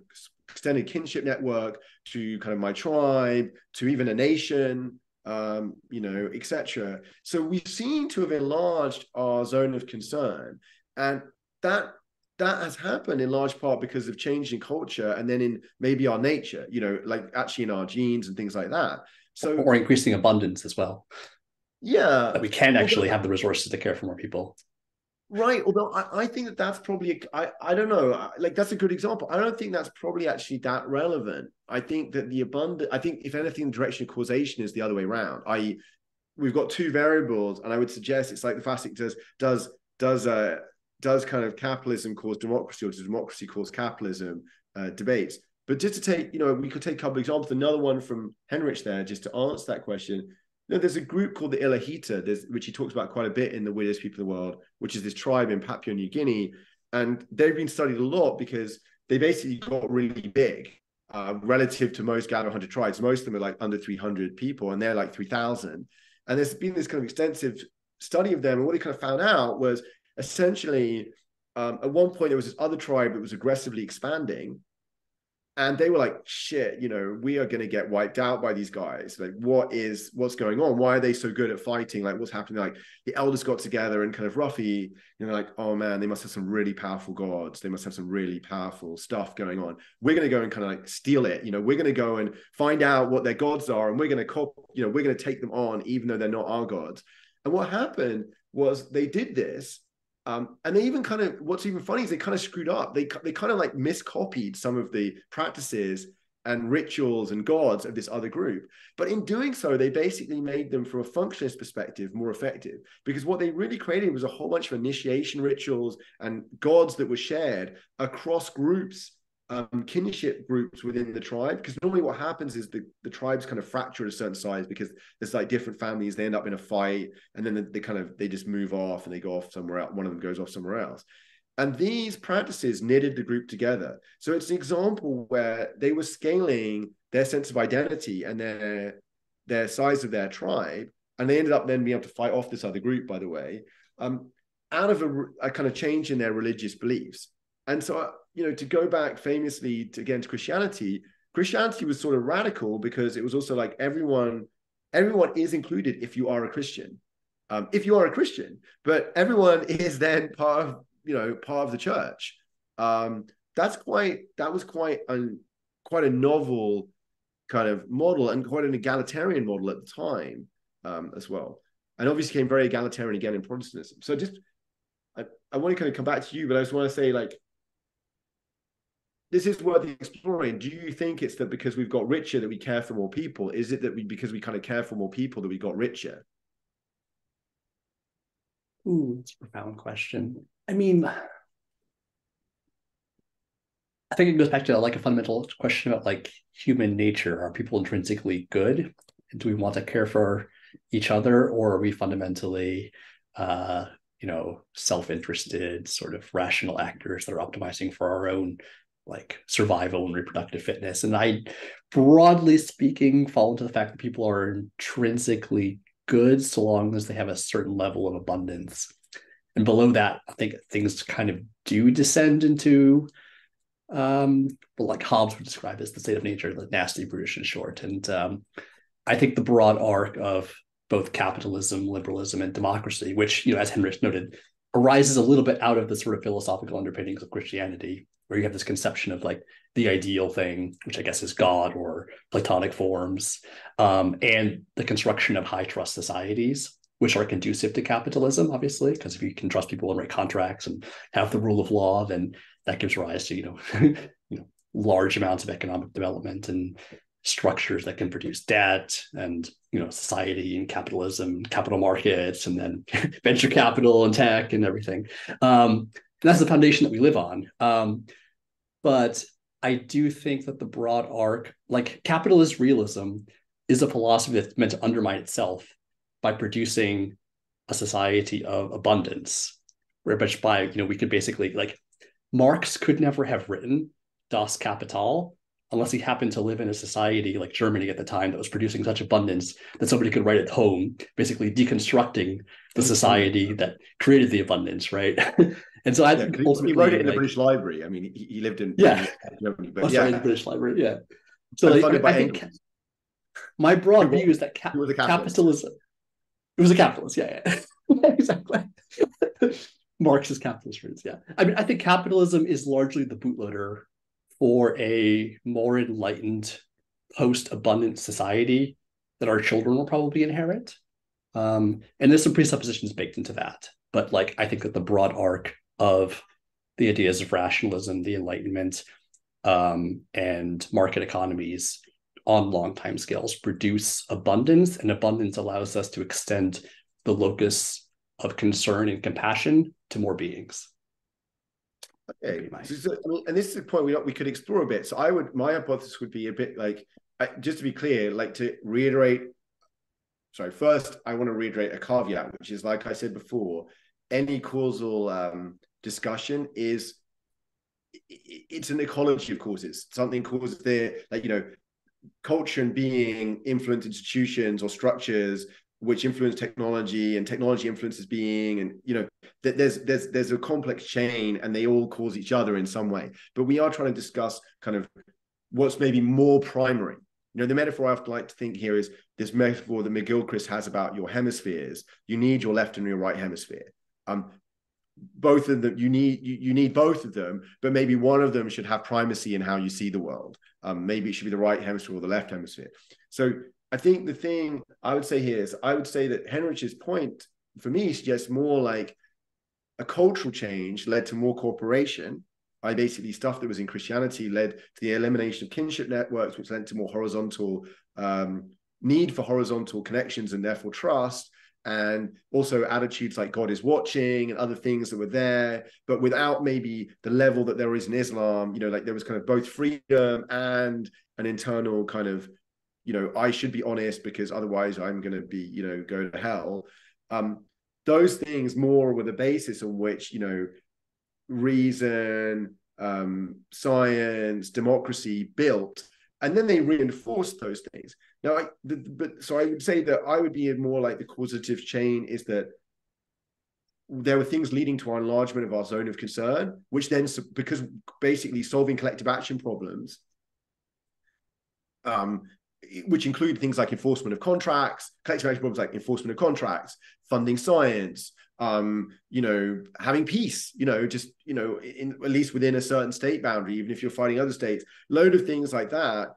extended kinship network to kind of my tribe to even a nation, you know, etc. So we seem to have enlarged our zone of concern, and that has happened in large part because of changing culture and then in maybe our nature, you know, like actually in our genes and things like that. So or increasing abundance as well. Yeah, that we can actually have the resources to care for more people. Right, although I think that that's probably, I don't know, like that's a good example. I don't think that's probably actually that relevant. I think that the abundant, I think if anything, the direction of causation is the other way around. I.e., we've got two variables, and I would suggest it's like the classic does kind of capitalism cause democracy, or does democracy cause capitalism debates? But just to take, you know, we could take a couple examples. Another one from Henrich there, just to answer that question. No, there's a group called the Ilahita, which he talks about quite a bit in The Weirdest People in the World, which is this tribe in Papua New Guinea. And they've been studied a lot because they basically got really big relative to most Gad 100 tribes. Most of them are like under 300 people, and they're like 3,000. And there's been this kind of extensive study of them. And what he kind of found out was essentially at one point there was this other tribe that was aggressively expanding. And they were like, shit, you know, we are going to get wiped out by these guys. Like, what's going on? Why are they so good at fighting? Like, what's happening? Like, the elders got together and kind of roughly, you know, like, oh man, they must have some really powerful gods. They must have some really powerful stuff going on. We're going to go and kind of like steal it. You know, we're going to go and find out what their gods are, and we're going to we're going to take them on, even though they're not our gods. And what happened was they did this. And they even kind of, what's even funny is they kind of screwed up. They kind of like miscopied some of the practices and rituals and gods of this other group. But in doing so, they basically made them, from a functionalist perspective, more effective, because what they really created was a whole bunch of initiation rituals and gods that were shared across groups, kinship groups within the tribe. Because normally what happens is the tribes kind of fracture at a certain size, because there's like different families, they end up in a fight, and then they just move off and they go off somewhere else. One of them goes off somewhere else. And these practices knitted the group together. So it's an example where they were scaling their sense of identity and their size of their tribe, and they ended up then being able to fight off this other group, by the way, out of a kind of change in their religious beliefs. And so, you know, to go back famously to Christianity, Christianity was sort of radical because it was also like everyone is included if you are a Christian, but everyone is then part of the church. That was quite a novel kind of model, and quite an egalitarian model at the time as well. And obviously became very egalitarian again in Protestantism. So just, I want to kind of come back to you, but I just want to say, like, this is worth exploring. Do you think it's that because we've got richer that we care for more people? Is it that because we kind of care for more people that we got richer? Ooh, that's a profound question. I mean, I think it goes back to like a fundamental question about like human nature. Are people intrinsically good? Do we want to care for each other, or are we fundamentally self-interested sort of rational actors that are optimizing for our own like survival and reproductive fitness? And I, broadly speaking, fall into the fact that people are intrinsically good so long as they have a certain level of abundance. And below that, I think things kind of do descend into like Hobbes would describe as the state of nature, the nasty, brutish, and short. And I think the broad arc of both capitalism, liberalism, and democracy, which, you know, as Henrich noted, arises a little bit out of the sort of philosophical underpinnings of Christianity, where you have this conception of like the ideal thing, which I guess is God or Platonic forms, and the construction of high trust societies, which are conducive to capitalism, obviously, because if you can trust people and write contracts and have the rule of law, then that gives rise to, you know, large amounts of economic development and structures that can produce debt and, you know, society and capitalism, capital markets, and then venture capital and tech and everything. And that's the foundation that we live on. But I do think that the broad arc, like capitalist realism, is a philosophy that's meant to undermine itself by producing a society of abundance, which by, you know, we could basically, like, Marx could never have written Das Kapital unless he happened to live in a society like Germany at the time that was producing such abundance that somebody could write at home, basically deconstructing the society that created the abundance, right? And so I think ultimately, he wrote it in the British Library. I mean, he lived in Germany, but in the British Library, yeah. So like, I think my broad view is that capitalism. It was a capitalist, yeah. Exactly. Marx's capitalist roots, yeah. I mean, I think capitalism is largely the bootloader for a more enlightened post-abundant society that our children will probably inherit. And there's some presuppositions baked into that. But like, I think that the broad arc of the ideas of rationalism, the Enlightenment, and market economies on long time scales produce abundance, and abundance allows us to extend the locus of concern and compassion to more beings. Okay, and this is a point we could explore a bit. So I would, my hypothesis would be a bit like, just to be clear, like to reiterate, sorry, first I want to reiterate a caveat, which is, like I said before, any causal discussion is, it's an ecology of causes. Something caused there, like, you know, culture and being influence institutions or structures, which influence technology, and technology influences being, and you know that there's a complex chain, and they all cause each other in some way. But we are trying to discuss kind of what's maybe more primary. You know, the metaphor I often like to think here is this metaphor that McGilchrist has about your hemispheres. You need your left and your right hemisphere. Both of them, you need both of them, but maybe one of them should have primacy in how you see the world. Maybe it should be the right hemisphere or the left hemisphere. So I think the thing I would say here is, I would say that Henrich's point for me suggests more like a cultural change led to more cooperation. Basically stuff that was in Christianity led to the elimination of kinship networks, which led to more horizontal need for horizontal connections and therefore trust, and also attitudes like God is watching and other things that were there, but without maybe the level that there is in Islam. You know, like there was kind of both freedom and an internal kind of, you know, I should be honest because otherwise I'm going to be, you know, go to hell. Those things more were the basis on which, you know, reason, science, democracy built, and then they reinforced those things. Now, so I would say that I would be more like the causative chain is that there were things leading to our enlargement of our zone of concern, which then, because basically solving collective action problems, which include things like enforcement of contracts, collective action problems like enforcement of contracts, funding science, you know, having peace, you know, just, you know, in, at least within a certain state boundary, even if you're fighting other states, load of things like that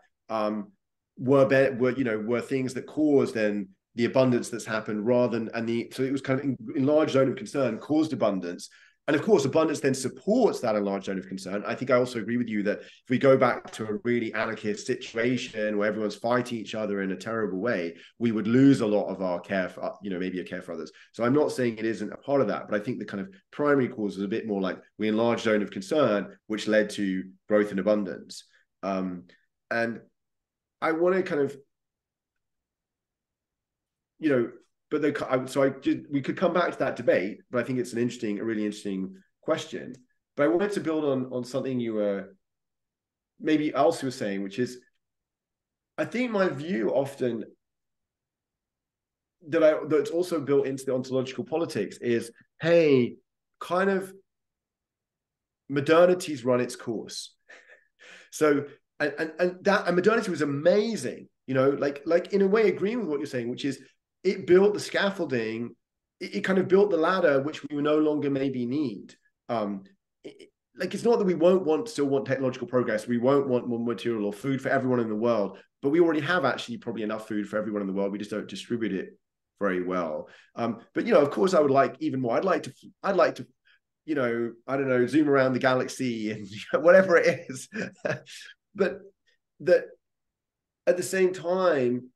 were things that caused then the abundance that's happened rather than, and the, so it was kind of enlarged zone of concern caused abundance. And of course, abundance then supports that enlarged zone of concern. I think I also agree with you that if we go back to a really anarchist situation where everyone's fighting each other in a terrible way, we would lose a lot of our care for, you know, maybe a care for others. So I'm not saying it isn't a part of that, but I think the kind of primary cause is a bit more like we enlarged zone of concern, which led to growth and abundance. And I want to kind of, you know, but we could come back to that debate, but I think it's a really interesting question. But I wanted to build on something you were maybe Elsie was saying, which is, I think my view often that's also built into the ontological politics is, hey, kind of modernity's run its course. So and modernity was amazing, you know, like in a way agreeing with what you're saying, which is, it built the scaffolding, it kind of built the ladder, which we no longer maybe need. It's not that we still want technological progress. We won't want more material or food for everyone in the world, but we already have actually probably enough food for everyone in the world. We just don't distribute it very well. But, you know, of course I would like even more. I'd like to, you know, I don't know, zoom around the galaxy and whatever it is. But that at the same time,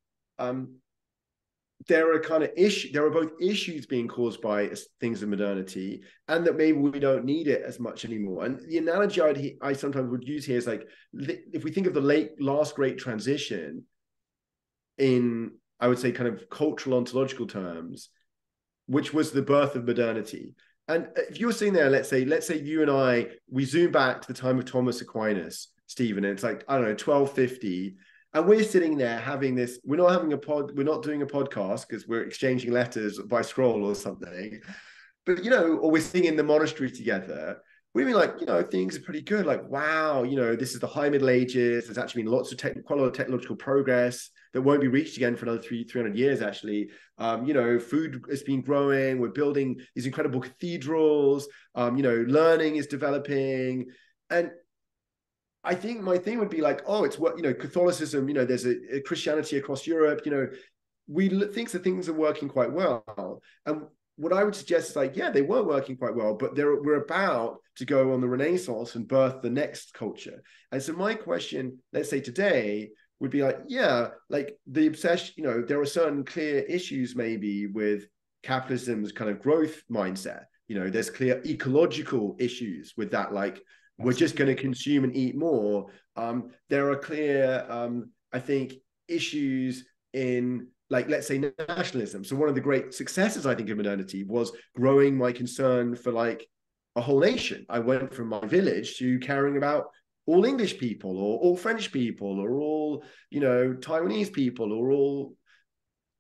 there are both issues being caused by things of modernity, and that maybe we don't need it as much anymore. And the analogy I sometimes would use here is like, if we think of the last great transition in, I would say, kind of cultural ontological terms, which was the birth of modernity. And if you're sitting there, let's say you and I, we zoom back to the time of Thomas Aquinas, Stephen, and it's like, I don't know, 1250, and we're sitting there having this, we're not doing a podcast because we're exchanging letters by scroll or something, but, you know, or we're sitting in the monastery together. We'd be like, you know, things are pretty good. Like, wow, you know, this is the high Middle Ages. There's actually been lots of technological progress that won't be reached again for another 300 years, actually. You know, food has been growing. We're building these incredible cathedrals. You know, learning is developing. And I think my thing would be like, oh, it's what, you know, Catholicism, you know, there's a Christianity across Europe, you know, things are working quite well. And what I would suggest is like, yeah, they were working quite well, but we're about to go on the Renaissance and birth the next culture. And so my question, let's say today, would be like, yeah, like the obsession, you know, there are certain clear issues maybe with capitalism's kind of growth mindset. You know, there's clear ecological issues with that, like we're just going to consume and eat more. There are clear, I think, issues in, like, let's say nationalism. So one of the great successes, I think, of modernity was growing my concern for like a whole nation. I went from my village to caring about all English people or all French people or all, you know, Taiwanese people or all,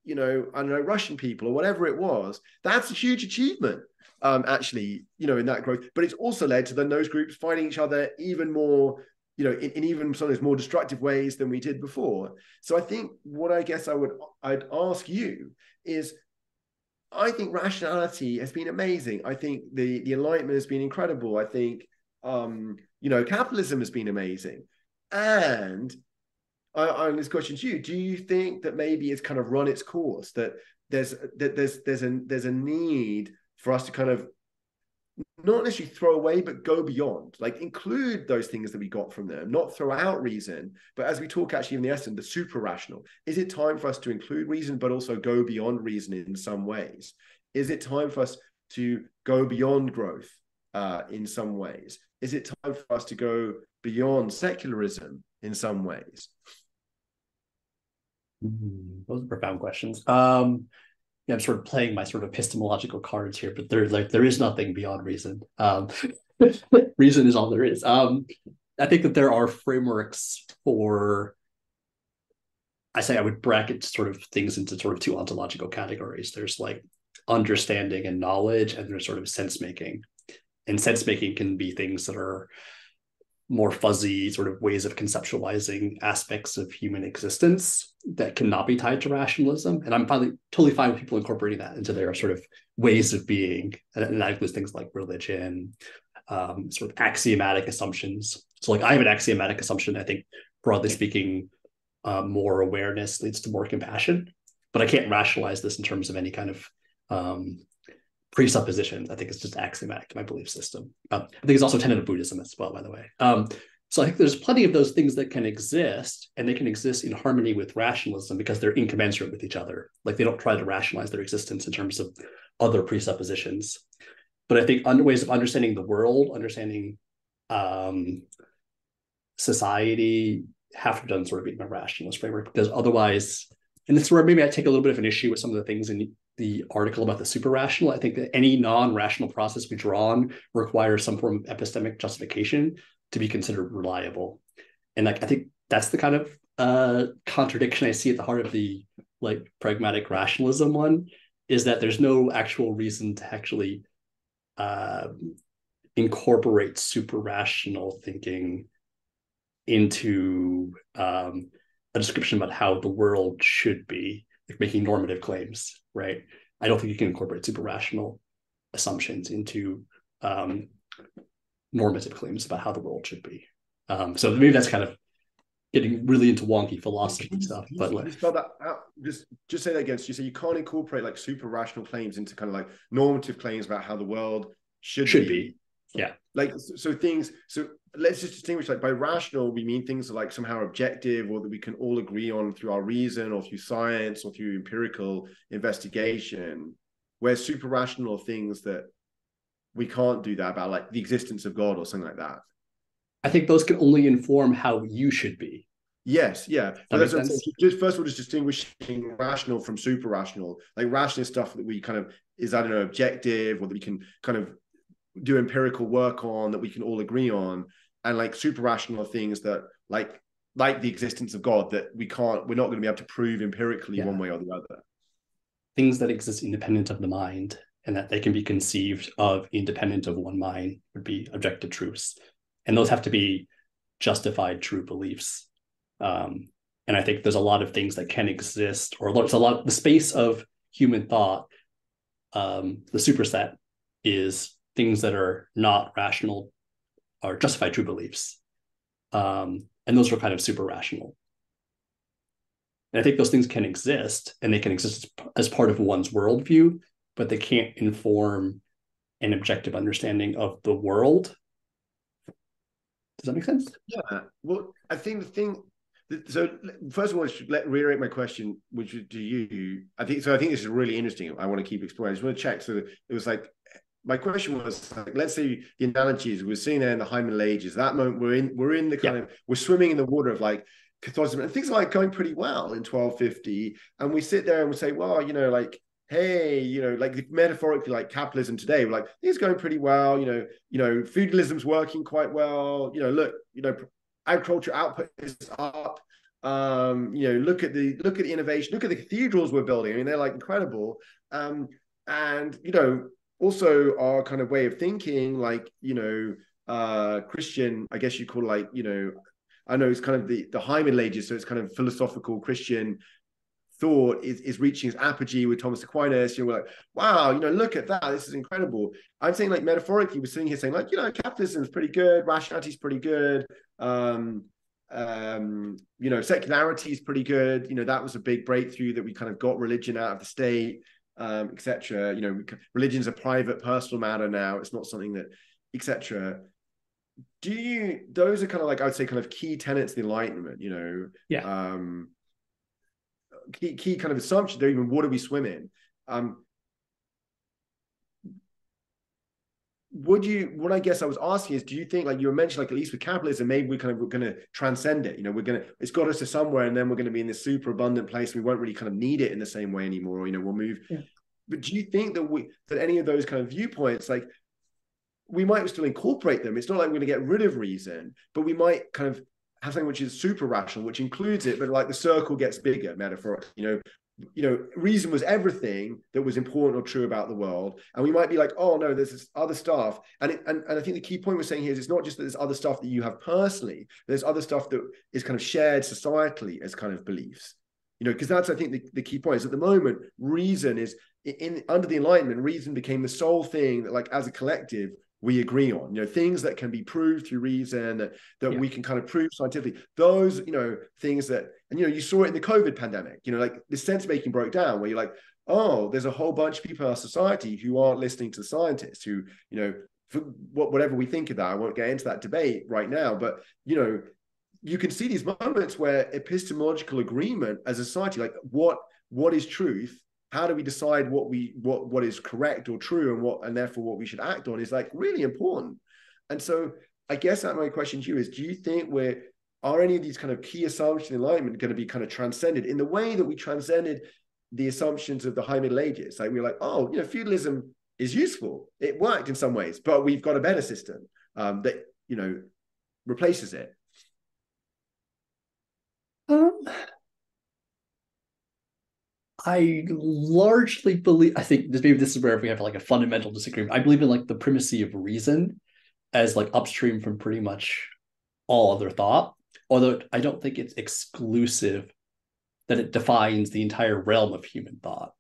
you know, I don't know, Russian people or whatever it was. That's a huge achievement, actually, you know, in that growth. But it's also led to then those groups fighting each other even more, you know, in even sometimes more destructive ways than we did before. So I think what I guess I'd ask you is, I think rationality has been amazing. I think the Enlightenment has been incredible. I think, you know, capitalism has been amazing. And I this question to you, do you think that maybe it's kind of run its course, that there's a need for us to kind of not necessarily throw away, but go beyond, like include those things that we got from them, not throw out reason, but as we talk actually in the essence, the super rational, is it time for us to include reason, but also go beyond reason in some ways? Is it time for us to go beyond growth in some ways? Is it time for us to go beyond secularism in some ways? Those are profound questions. Yeah, I'm sort of playing my sort of epistemological cards here, but there is nothing beyond reason. Reason is all there is. I think that there are frameworks for, I would bracket sort of things into sort of two ontological categories. There's like understanding and knowledge, and there's sort of sense making. And sense making can be things that are more fuzzy sort of ways of conceptualizing aspects of human existence that cannot be tied to rationalism. And I'm totally fine with people incorporating that into their sort of ways of being. And that includes things like religion, sort of axiomatic assumptions. So like I have an axiomatic assumption. I think broadly speaking, more awareness leads to more compassion, but I can't rationalize this in terms of any kind of presuppositions. I think it's just axiomatic to my belief system. I think it's also a tenet of Buddhism as well, by the way. So I think there's plenty of those things that can exist, and they can exist in harmony with rationalism because they're incommensurate with each other. Like they don't try to rationalize their existence in terms of other presuppositions. But I think ways of understanding the world, understanding society, have to be done sort of in a rationalist framework, because otherwise, and that's where maybe I take a little bit of an issue with some of the things in the article about the super rational. I think that any non-rational process we draw on requires some form of epistemic justification to be considered reliable. And like I think that's the kind of contradiction I see at the heart of the like pragmatic rationalism one, is that there's no actual reason to actually incorporate super rational thinking into a description about how the world should be, like making normative claims, right? I don't think you can incorporate super rational assumptions into normative claims about how the world should be. So maybe that's kind of getting really into wonky philosophy stuff. But like, spell that out. Just say that again. So you say you can't incorporate like super rational claims into kind of like normative claims about how the world should be. Yeah. Like so things. So let's just distinguish, like by rational we mean things like somehow objective, or that we can all agree on through our reason or through science or through empirical investigation, where super rational are things that we can't do that about, like the existence of God or something like that. I think those can only inform how you should be. Yes, yeah. That's what I'm saying. Just first of all, just distinguishing rational from super rational. Like rational stuff that we kind of is, I don't know, objective, or that we can kind of do empirical work on, that we can all agree on, and like super rational things that like the existence of God that we're not going to be able to prove empirically one way or the other. Things that exist independent of the mind, and that they can be conceived of independent of one mind, would be objective truths. And those have to be justified true beliefs. And I think there's a lot of things that can exist, or there's a lot of the space of human thought, the superset is things that are not rational are justified true beliefs. And those are kind of super rational. And I think those things can exist, and they can exist as part of one's worldview, but they can't inform an objective understanding of the world. Does that make sense? Yeah. Well, I think the thing, so first of all, I should reiterate my question, which is to you. I think this is really interesting. I want to keep exploring. I just want to check. So it was like, my question was, like, let's say the analogy is we're sitting there in the High Middle Ages. That moment we're in the kind of, we're swimming in the water of like Catholicism, and things are like going pretty well in 1250. And we sit there and we say, well, you know, like, hey, you know, like metaphorically, like capitalism today, we're like, it's going pretty well, you know, feudalism's working quite well, you know, look, you know, agriculture output is up, you know, look at the innovation, look at the cathedrals we're building. I mean, they're like incredible. And, you know, also our kind of way of thinking, like, you know, Christian, I guess you call, like, you know, I know it's kind of the High Middle Ages, so it's kind of philosophical Christian thought is reaching its apogee with Thomas Aquinas. We're like, wow, you know, look at that. This is incredible. I'm saying, like, metaphorically, we're sitting here saying, like, you know, capitalism is pretty good. Rationality is pretty good. You know, secularity is pretty good. You know, that was a big breakthrough that we kind of got religion out of the state, etc. You know, religion's a private, personal matter now. It's not something that, etc. Those are kind of like, I would say, kind of key tenets of the Enlightenment, you know? Yeah. Key kind of assumption there, even water we swim in. What I guess I was asking is, do you think, like you were mentioning, like at least with capitalism, maybe we're going to transcend it, you know, it's got us to somewhere, and then we're going to be in this super abundant place, and we won't really kind of need it in the same way anymore, or, you know, we'll move. Yeah. But do you think that any of those kind of viewpoints, like, we might still incorporate them? It's not like we're going to get rid of reason, but we might kind of have something which is super rational, which includes it, but like the circle gets bigger, metaphorically. You know, reason was everything that was important or true about the world, and we might be like, oh no, there's this other stuff, and I think the key point we're saying here is it's not just that there's other stuff that you have personally, there's other stuff that is kind of shared societally as kind of beliefs, you know, because that's, I think, the key point is, at the moment, reason is under the Enlightenment, reason became the sole thing that, like, as a collective, we agree on, you know, things that can be proved through reason, that we can kind of prove scientifically, those, you know, things that, and, you know, you saw it in the COVID pandemic, you know, like the sense making broke down, where you're like, oh, there's a whole bunch of people in our society who aren't listening to the scientists, who, you know, for whatever we think of that, I won't get into that debate right now, but, you know, you can see these moments where epistemological agreement as a society, like what is truth? How do we decide what is correct or true, and therefore what we should act on, is like really important. And so I guess that my question to you is, do you think are any of these kind of key assumptions in Enlightenment going to be kind of transcended in the way that we transcended the assumptions of the High Middle Ages? Like, we're like, oh, you know, feudalism is useful. It worked in some ways, but we've got a better system that, you know, replaces it. I largely believe, I think this, maybe this is where we have like a fundamental disagreement. I believe in like the primacy of reason as like upstream from pretty much all other thought, although I don't think it's exclusive that it defines the entire realm of human thought.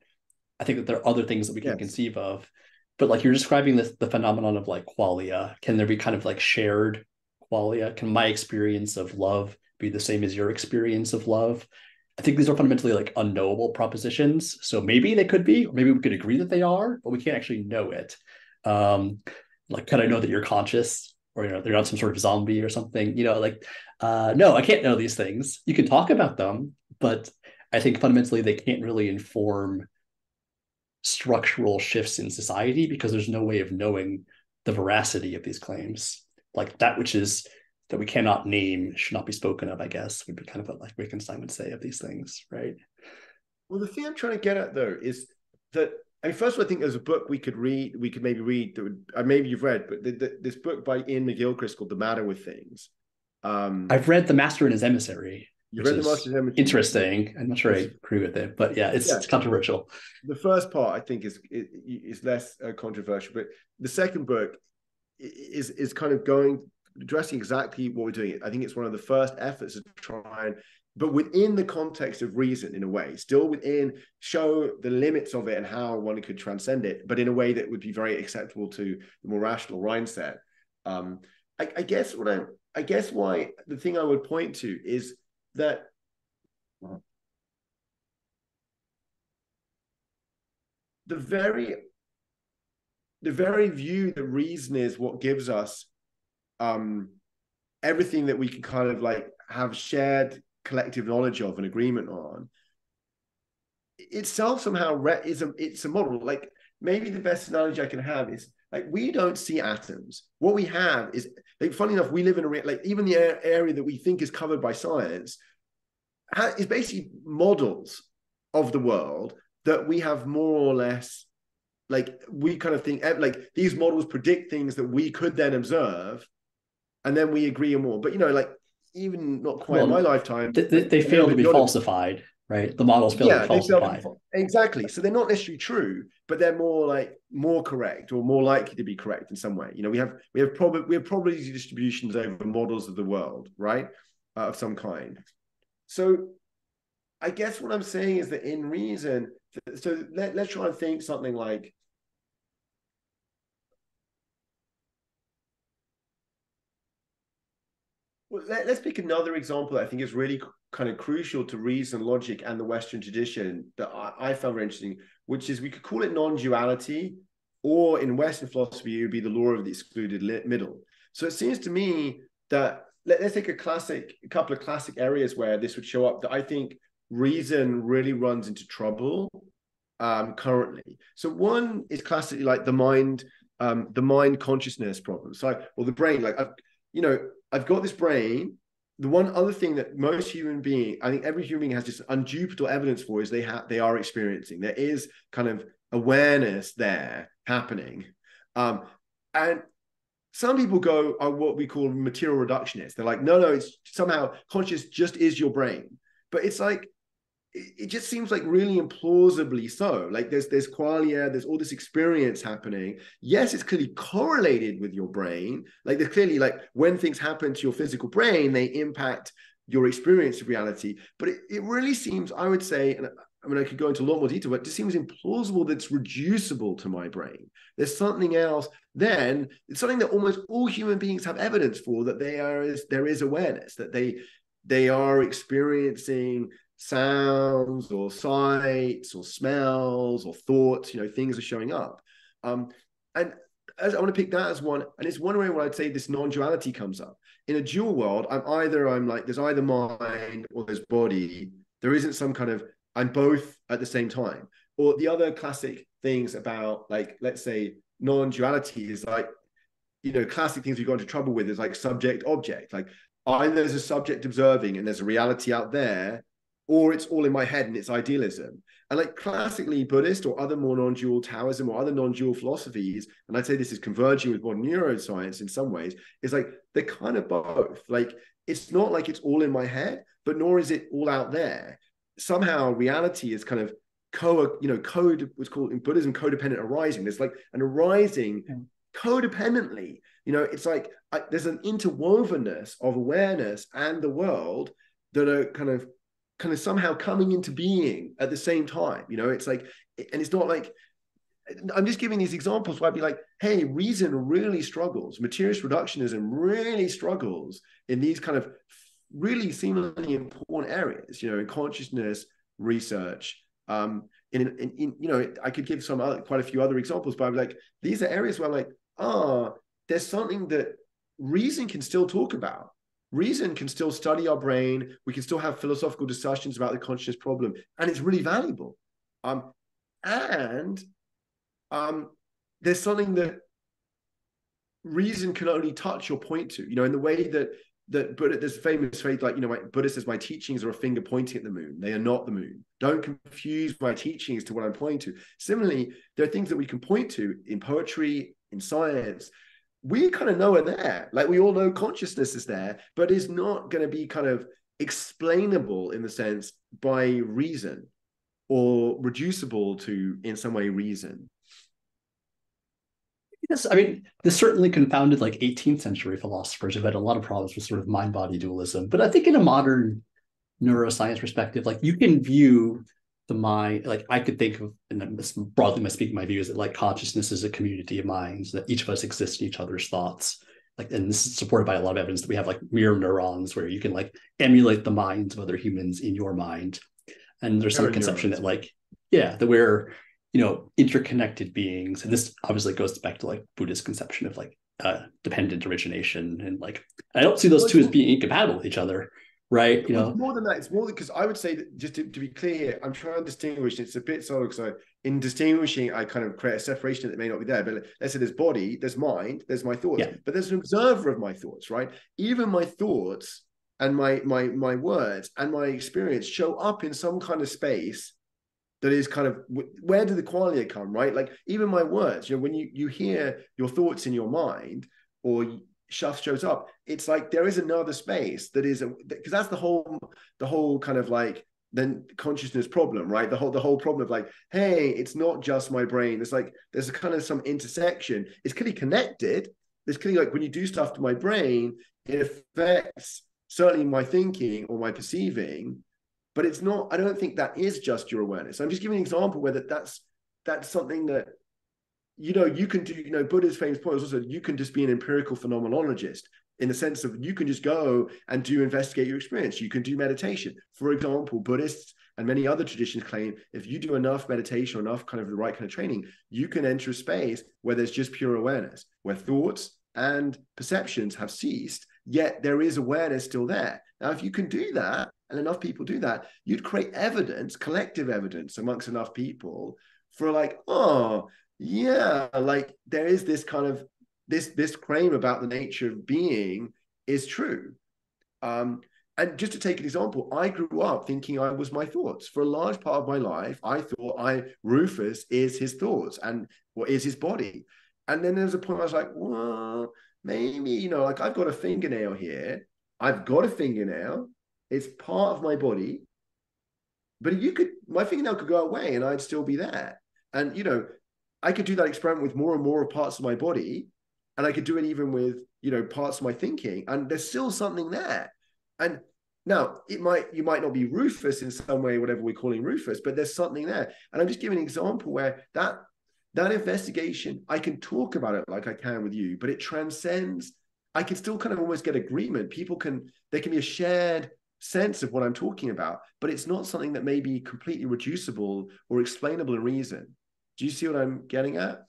I think that there are other things that we can conceive of, but like you're describing this, the phenomenon of like qualia, can there be kind of like shared qualia? Can my experience of love be the same as your experience of love? I think these are fundamentally like unknowable propositions. So maybe they could be, or maybe we could agree that they are, but we can't actually know it. Like, could I know that you're conscious, or, you know, they're not some sort of zombie or something, you know, like, no, I can't know these things. You can talk about them, but I think fundamentally they can't really inform structural shifts in society, because there's no way of knowing the veracity of these claims. Like, that which is that we cannot name should not be spoken of, I guess, would be kind of what like Wittgenstein would say of these things, right? Well, the thing I'm trying to get at, though, is that, I mean, first of all, I think there's a book we could maybe read that would, maybe you've read, but this book by Ian McGilchrist called The Matter With Things. I've read The Master and His Emissary. You read The Master and His Emissary? Interesting. I'm not sure I agree with it, but yeah, it's controversial. The first part, I think, is less controversial, but the second book is kind of addressing exactly what we're doing. I think it's one of the first efforts to try and, but within the context of reason, in a way, still within, show the limits of it and how one could transcend it, but in a way that would be very acceptable to the more rational mindset. I guess why the thing I would point to is that the very view that reason is what gives us everything that we can kind of like have shared collective knowledge of and agreement on itself somehow it's a model. Like maybe the best analogy I can have is like we don't see atoms. What we have is like, funny enough, we live in a like even the area that we think is covered by science is basically models of the world that we have more or less, like we kind of think like these models predict things that we could then observe, and then we agree on more. But you know, like even not quite in my lifetime, they fail to be falsified, right? The models fail to be falsified. Exactly. So they're not necessarily true, but they're more correct or more likely to be correct in some way. You know, we have probability distributions over models of the world, right? Of some kind. So I guess what I'm saying is that in reason, so let's try and think something like, well, let's pick another example that I think is really kind of crucial to reason, logic, and the Western tradition that I found very interesting, which is we could call it non-duality, or in Western philosophy, it would be the law of the excluded middle. So it seems to me that let's take a couple of classic areas where this would show up that I think reason really runs into trouble currently. So one is classically like the mind consciousness problem. So or the brain, like I've got this brain. The one other thing that most human being, I think every human being has just indubitable evidence for is they are experiencing. There is kind of awareness there happening, and some people go are what we call material reductionists. They're like, no, it's somehow conscious just is your brain. But it's like, it just seems like really implausibly so. Like there's qualia, there's all this experience happening. Yes, it's clearly correlated with your brain. Like there's clearly like when things happen to your physical brain, they impact your experience of reality. But it really seems, I would say, and I mean, I could go into a lot more detail, but it just seems implausible that it's reducible to my brain. There's something else. Then it's something that almost all human beings have evidence for, that there is awareness, that they are experiencing sounds or sights or smells or thoughts, you know, things are showing up. I want to pick that as one. And it's one way where I'd say this non-duality comes up. In a dual world, I'm like, there's either mind or there's body. There isn't some kind of, I'm both at the same time. Or the other classic things about like, let's say non-duality is like, you know, classic things we got into trouble with is like subject object, like either there's a subject observing and there's a reality out there, or it's all in my head and it's idealism. And like classically Buddhist or other more non-dual Taoism or other non-dual philosophies, and I'd say this is converging with modern neuroscience in some ways, is like they're kind of both. Like it's not like it's all in my head, but nor is it all out there. Somehow reality is kind of what's called in Buddhism codependent arising. There's like an arising codependently. You know, it's like there's an interwovenness of awareness and the world that are kind of somehow coming into being at the same time. You know, it's like, and it's not like, I'm just giving these examples where I'd be like, hey, reason really struggles. Materialist reductionism really struggles in these kind of really seemingly important areas, you know, in consciousness research. I could give quite a few other examples, but I'm like, these are areas where I'm like, there's something that reason can still talk about. Reason can still study our brain. We can still have philosophical discussions about the consciousness problem, and it's really valuable. There's something that reason can only touch or point to. You know, in the way that Buddha, there's a famous phrase like, you know, Buddha says, my teachings are a finger pointing at the moon. They are not the moon. Don't confuse my teachings to what I'm pointing to. Similarly, there are things that we can point to in poetry, in science. We kind of know are there. Like we all know consciousness is there, but it's not going to be kind of explainable in the sense by reason or reducible to, in some way, reason. Yes, I mean, this certainly confounded like 18th century philosophers who had a lot of problems with sort of mind-body dualism. But I think in a modern neuroscience perspective, like you can view the mind, like I could think of, and I'm broadly speaking, my view is that like consciousness is a community of minds, that each of us exists in each other's thoughts. Like, and this is supported by a lot of evidence that we have like mirror neurons where you can like emulate the minds of other humans in your mind. And there's some conception that like, yeah, that we're interconnected beings. And this obviously goes back to Buddhist conception of dependent origination. And I don't see those two as being incompatible with each other. Right. More than that, it's more because I would say that, just to be clear here, I'm trying to distinguish. It's a bit sort of, so in distinguishing, I kind of create a separation that may not be there. But let's say there's body, there's mind, there's my thoughts, but there's an observer of my thoughts, right? Even my thoughts and my words and my experience show up in some kind of space that is kind of, where did the qualia come, right? Like even my words, when you hear your thoughts in your mind, or Schuff shows up, it's like there is another space that is, because that's the whole kind of then consciousness problem, right? The whole problem of hey, it's not just my brain. It's there's a kind of some intersection. It's clearly connected. There's clearly when you do stuff to my brain, it affects certainly my thinking or my perceiving, but it's not, I don't think that is just your awareness. I'm just giving an example where that's something that, you can do, Buddha's famous point is also, you can just be an empirical phenomenologist in the sense of you can just go and investigate your experience. You can do meditation. For example, Buddhists and many other traditions claim if you do enough meditation, enough kind of the right kind of training, you can enter a space where there's just pure awareness, where thoughts and perceptions have ceased, yet there is awareness still there. Now, if you can do that, and enough people do that, you'd create evidence, collective evidence amongst enough people for there is this kind of this claim about the nature of being is true. And just to take an example, I grew up thinking I was my thoughts. For a large part of my life, I thought Rufus is his thoughts and is his body. And then there was a point where I was well, maybe, I've got a fingernail here. I've got a fingernail. It's part of my body. But my fingernail could go away and I'd still be there. And, I could do that experiment with more and more parts of my body, and I could do it even with, parts of my thinking, and there's still something there. And now you might not be Rufus in some way, whatever we're calling Rufus, but there's something there. And I'm just giving an example where that investigation, I can talk about it like I can with you, but it transcends. I can still kind of almost get agreement. There can be a shared sense of what I'm talking about, but it's not something that may be completely reducible or explainable in reason. Do you see what I'm getting at?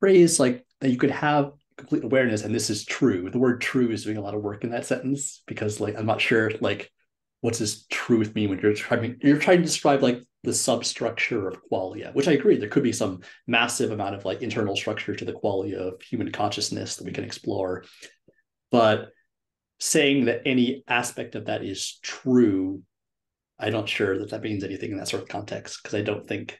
Phrase that you could have complete awareness, and this is true. The word "true" is doing a lot of work in that sentence because, I'm not sure, what does "truth" mean when you're trying to describe the substructure of qualia, which I agree there could be some massive amount of internal structure to the qualia of human consciousness that we can explore, but saying that any aspect of that is true, I'm not sure that means anything in that sort of context, because I don't think.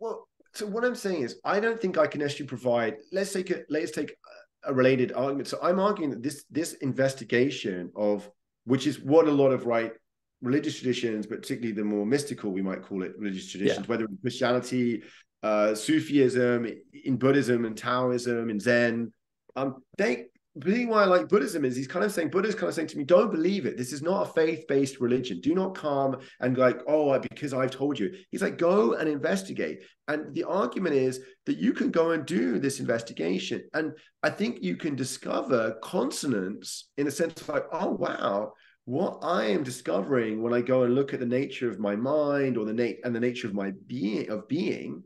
Well, so what I'm saying is, I don't think I can actually provide. Let's take a related argument. So I'm arguing that this investigation of, which is what a lot of religious traditions, but particularly the more mystical, we might call it religious traditions, whether in Christianity, Sufism, in Buddhism, and Taoism, and Zen, Being why I like Buddhism is Buddha's kind of saying to me, don't believe it. This is not a faith-based religion. Do not come and because I've told you. He's go and investigate. And the argument is that you can go and do this investigation. And I think you can discover consonance in a sense of oh, wow, what I am discovering when I go and look at the nature of my mind or the nature of my being,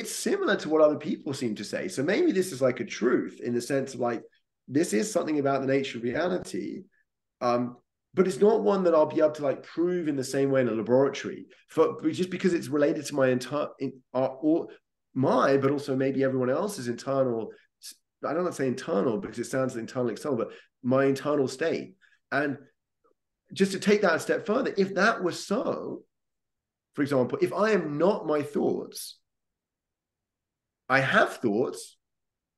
it's similar to what other people seem to say. So maybe this is a truth in the sense of this is something about the nature of reality, but it's not one that I'll be able to prove in the same way in a laboratory, just because it's related to my but also maybe everyone else's internal, I don't want to say internal because it sounds external, but my internal state. And just to take that a step further, if that was so, for example, if I am not my thoughts, I have thoughts,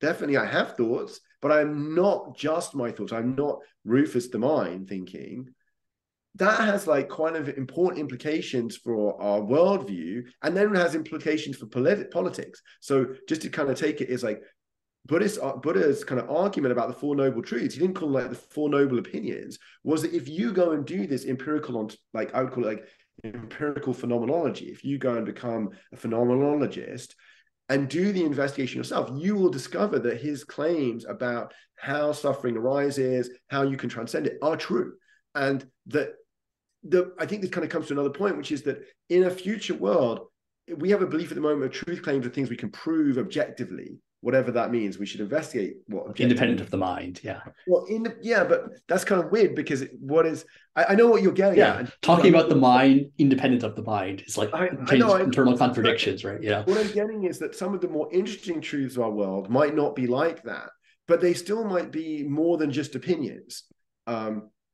definitely I have thoughts, but I'm not just my thoughts. I'm not Rufus the mind thinking. That has kind of important implications for our worldview, and then it has implications for politics. So just to kind of take it is Buddha's kind of argument about the Four Noble Truths, he didn't call them the Four Noble Opinions, was that if you go and do this empirical, I would call it empirical phenomenology, if you go and become a phenomenologist, and do the investigation yourself, you will discover that his claims about how suffering arises, how you can transcend it, are true. And that I think this kind of comes to another point, which is that in a future world, we have a belief at the moment of truth claims are things we can prove objectively, whatever that means. We should investigate what independent of the mind. Yeah. Well, yeah, but that's kind of weird because what is, I know what you're getting at. And talking about the mind, independent of the mind, is like internal contradictions, right? Yeah. What I'm getting is that some of the more interesting truths of our world might not be like that, but they still might be more than just opinions.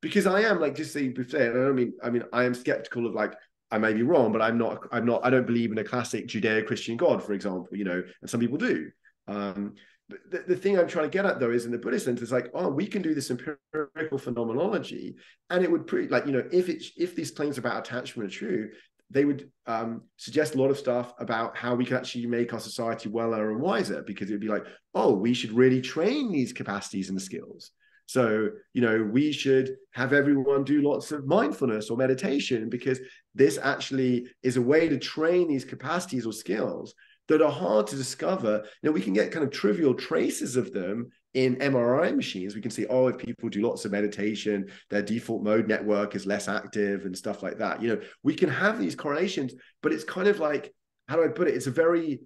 Because I am, like, just saying, I am skeptical of, like, I may be wrong, but I don't believe in a classic Judeo-Christian God, for example, and some people do. But the thing I'm trying to get at, though, is in the Buddhist sense, it's like, we can do this empirical phenomenology, and it would prove, like, if these claims about attachment are true, they would suggest a lot of stuff about how we can actually make our society weller and wiser, because it would be like, we should really train these capacities and skills. So, we should have everyone do lots of mindfulness or meditation, because this actually is a way to train these capacities or skills that are hard to discover. We can get kind of trivial traces of them in MRI machines. We can see, if people do lots of meditation, their default mode network is less active and stuff like that. We can have these correlations, but it's kind of like, how do I put it? It's a very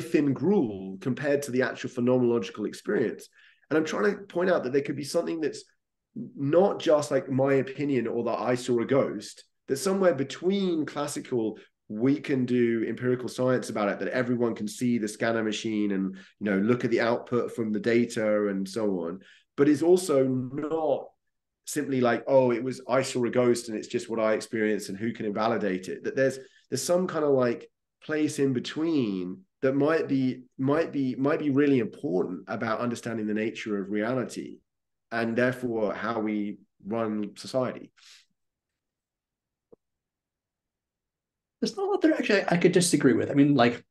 thin gruel compared to the actual phenomenological experience. And I'm trying to point out that there could be something that's not just like my opinion or that I saw a ghost, that somewhere between classical, we can do empirical science about it, that everyone can see the scanner machine and, look at the output from the data and so on, but is also not simply like, I saw a ghost and it's just what I experienced and who can invalidate it. That there's some kind of like place in between that might be really important about understanding the nature of reality and therefore how we run society. There's not a lot there actually I could disagree with. I mean, like,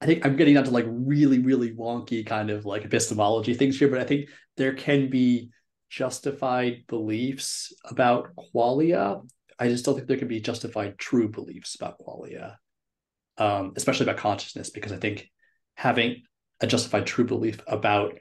I think I'm getting down to like really, really wonky kind of like epistemology things here, but I think there can be justified beliefs about qualia. I just don't think there can be justified true beliefs about qualia. Especially about consciousness, because I think having a justified true belief about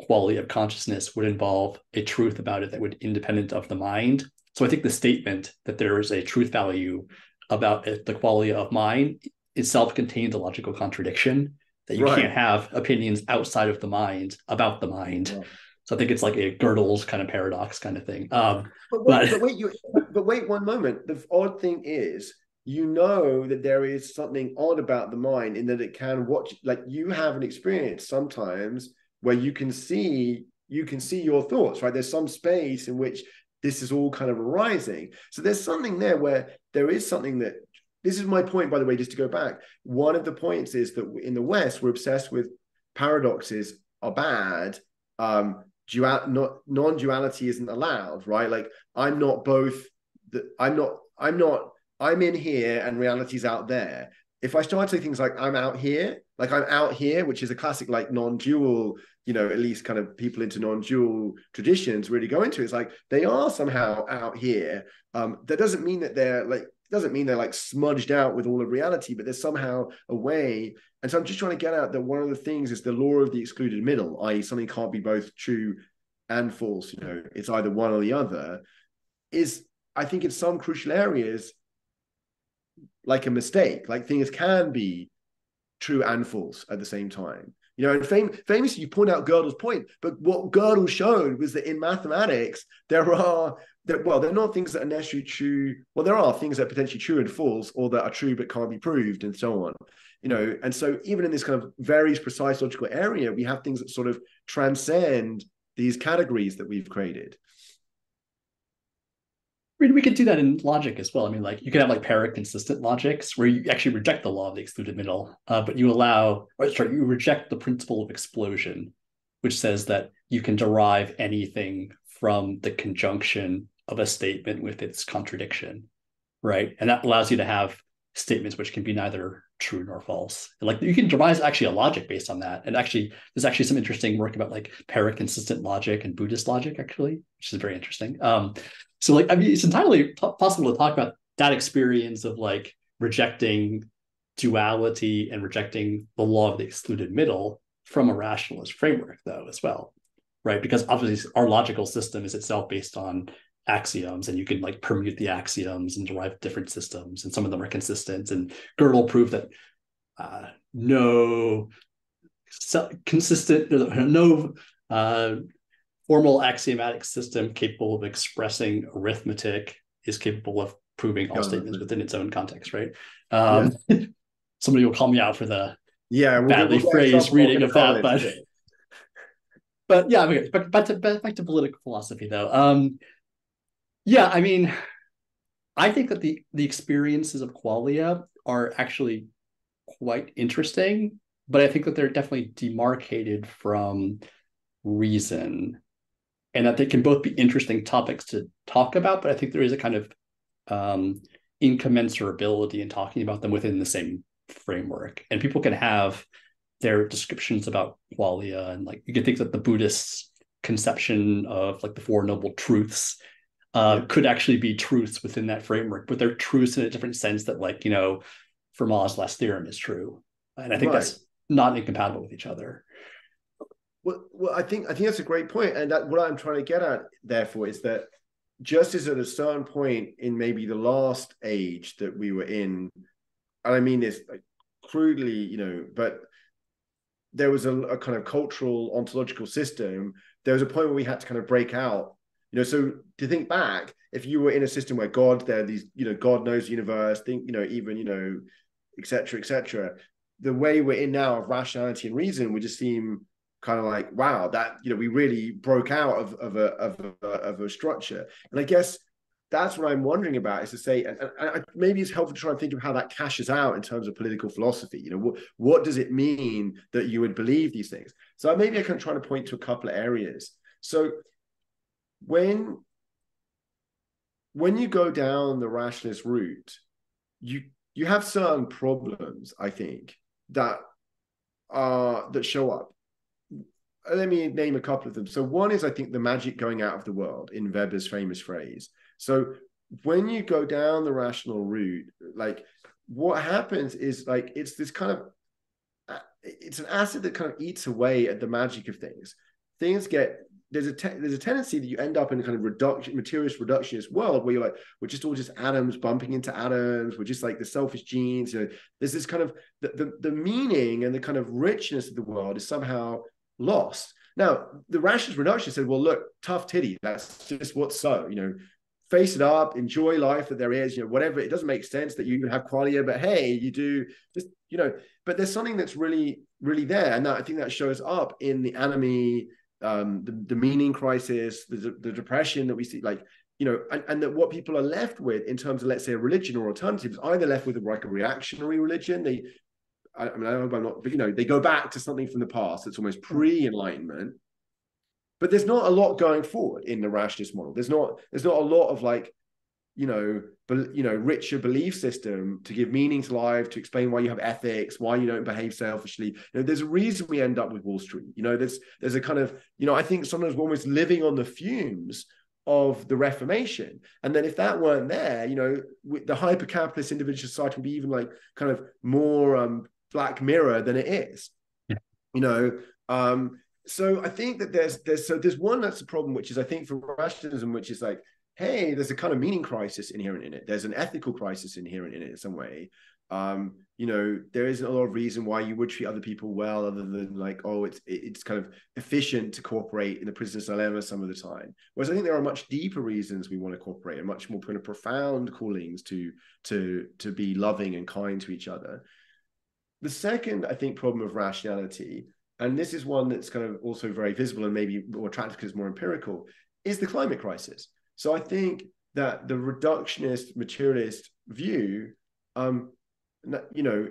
quality of consciousness would involve a truth about it that would be independent of the mind. So I think the statement that there is a truth value about it, the quality of mind itself contains a logical contradiction, that you can't have opinions outside of the mind about the mind. Right. So I think it's like a Gödel's kind of paradox kind of thing. But wait one moment. The odd thing is, that there is something odd about the mind in that it can watch, like, you have an experience sometimes where you can see your thoughts, right? There's some space in which this is all kind of arising. So there's something there where there is something that, this is my point, by the way, just to go back. One of the points is that in the West, we're obsessed with paradoxes are bad. Non-duality isn't allowed, right? Like, I'm in here and reality's out there. If I start to say things like I'm out here, which is a classic, like, non-dual, at least kind of people into non-dual traditions really go into, it's like they are somehow out here. That doesn't mean that they're smudged out with all of reality, but there's somehow a way. And so I'm just trying to get out that one of the things is the law of the excluded middle, i.e. something can't be both true and false. It's either one or the other, is, I think, in some crucial areas, like a mistake, like things can be true and false at the same time. And famously, you point out Gödel's point, but what Gödel showed was that in mathematics, there are not things that are necessarily true. Well, there are things that are potentially true and false, or that are true but can't be proved, and so on. And so even in this kind of very precise logical area, we have things that sort of transcend these categories that we've created. I mean, we could do that in logic as well. I mean, like, you could have like para-consistent logics where you actually reject the law of the excluded middle, but you reject the principle of explosion, which says that you can derive anything from the conjunction of a statement with its contradiction, right? And that allows you to have statements which can be neither true nor false. And, like, you can devise actually a logic based on that. And actually, there's actually some interesting work about like para-consistent logic and Buddhist logic, actually, which is very interesting. So, like, I mean, it's entirely possible to talk about that experience of, like, rejecting duality and rejecting the law of the excluded middle from a rationalist framework, though, as well, right? Because obviously our logical system is itself based on axioms, and you can like permute the axioms and derive different systems, and some of them are consistent. And Gödel proved that no formal axiomatic system capable of expressing arithmetic is capable of proving all statements within its own context, right? Yeah. Somebody will call me out for the badly phrased reading of that, but yeah, okay. Back to political philosophy, though. Yeah, I mean, I think that the experiences of qualia are actually quite interesting, but I think that they're definitely demarcated from reason, and that they can both be interesting topics to talk about, but I think there is a kind of incommensurability in talking about them within the same framework. And people can have their descriptions about qualia, and like you can think that the Buddhist conception of like the Four Noble Truths could actually be truths within that framework, but they're truths in a different sense that, like, you know, Fermat's last theorem is true. And I think that's not incompatible with each other. Well, I think that's a great point. And that what I'm trying to get at, therefore, is that just as at a certain point in maybe the last age that we were in, and I mean this like crudely, you know, but there was a kind of cultural ontological system, there was a point where we had to kind of break out, you know. So to think back, if you were in a system where God, there are these, you know, God knows the universe, think, you know, even, you know, et cetera, the way we're in now of rationality and reason would just seem kind of like, wow, that, you know, we really broke out of a structure. And I guess that's what I'm wondering about, is to say, and maybe it's helpful to try and think of how that cashes out in terms of political philosophy. You know, what does it mean that you would believe these things? So maybe I can try to point to a couple of areas. So when you go down the rationalist route, you have certain problems, I think, that show up. Let me name a couple of them. So one is, I think, the magic going out of the world, in Weber's famous phrase. So when you go down the rational route, like what happens is, like, it's this kind of, it's an acid that kind of eats away at the magic of things. Things get, there's a tendency that you end up in a kind of reduction, materialist reductionist world where you're like, we're just all just atoms bumping into atoms. We're just like the selfish genes. You know, there's this kind of, the meaning and the kind of richness of the world is somehow lost. Now, the rationalist reduction said, well, look, tough titty, that's just what's so, you know, face it up, enjoy life that there is, you know, whatever. It doesn't make sense that you even have qualia, but hey, you do, just, you know. But there's something that's really, really there. And that, I think that shows up in the anime, the meaning crisis, the depression that we see, like, you know, and that what people are left with in terms of, let's say, a religion or alternatives, either left with like a reactionary religion, I mean, I hope I'm not, but, you know, they go back to something from the past that's almost pre-Enlightenment, but there's not a lot going forward in the rationalist model. There's not a lot of, like, you know, richer belief system to give meaning to life, to explain why you have ethics, why you don't behave selfishly. You know, there's a reason we end up with Wall Street. You know, there's a kind of, you know, I think sometimes we're almost living on the fumes of the Reformation. And then if that weren't there, you know, the hyper-capitalist individual society would be even like kind of more, Black Mirror than it is, you know. So I think that there's one that's the problem, which is, I think, for rationalism, which is like, hey, there's a kind of meaning crisis inherent in it. There's an ethical crisis inherent in it in some way. You know, there isn't a lot of reason why you would treat other people well, other than like, oh, it's kind of efficient to cooperate in the prisoner's dilemma some of the time. Whereas I think there are much deeper reasons we want to cooperate, and much more kind of profound callings to be loving and kind to each other. The second, I think, problem of rationality, and this is one that's kind of also very visible and maybe more attractive because more empirical, is the climate crisis. So I think that the reductionist materialist view, you know,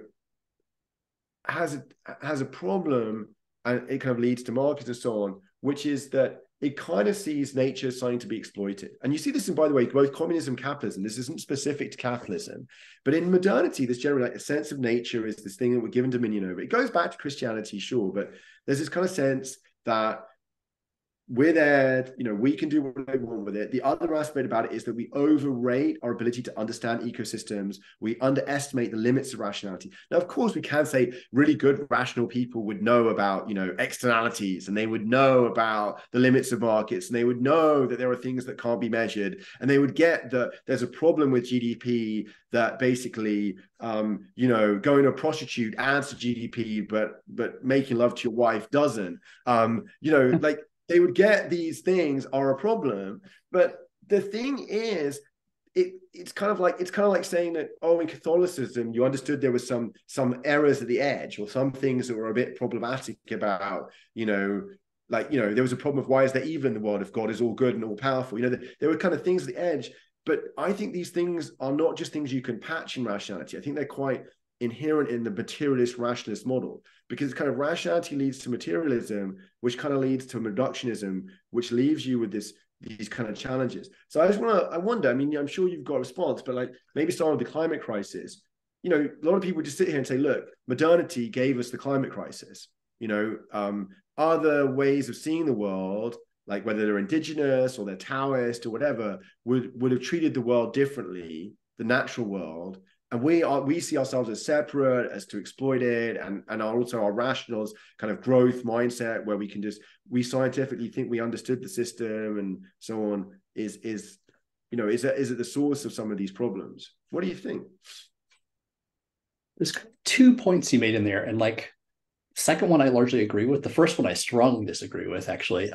has a problem, and it kind of leads to Marx and so on, which is that it kind of sees nature as something to be exploited. And you see this in, by the way, both communism and capitalism. This isn't specific to capitalism. But in modernity, there's generally like a sense of nature is this thing that we're given dominion over. It goes back to Christianity, sure, but there's this kind of sense that we're there, you know, we can do what we want with it. The other aspect about it is that we overrate our ability to understand ecosystems. We underestimate the limits of rationality. Now, of course, we can say really good rational people would know about, you know, externalities, and they would know about the limits of markets, and they would know that there are things that can't be measured, and they would get that there's a problem with GDP that basically, you know, going to a prostitute adds to GDP, but making love to your wife doesn't. You know, like, they would get these things are a problem. But the thing is, it's kind of like saying that, oh, in Catholicism, you understood there was some errors at the edge, or some things that were a bit problematic about, you know, like, you know, there was a problem of why is there even the word of God is all good and all powerful. You know, there were kind of things at the edge. But I think these things are not just things you can patch in rationality. I think they're quite inherent in the materialist rationalist model, because kind of rationality leads to materialism, which kind of leads to reductionism, which leaves you with these kind of challenges. So I wonder, I mean, I'm sure you've got a response, but like maybe starting with the climate crisis, you know, a lot of people just sit here and say, look, modernity gave us the climate crisis. You know, other ways of seeing the world, like whether they're indigenous or they're Taoist or whatever, would have treated the world differently, the natural world. And we see ourselves as separate, as to exploit it, and also our rationals kind of growth mindset, where we scientifically think we understood the system and so on, is it the source of some of these problems? What do you think? There's 2 points you made in there, and like second one I largely agree with. The first one I strongly disagree with, actually.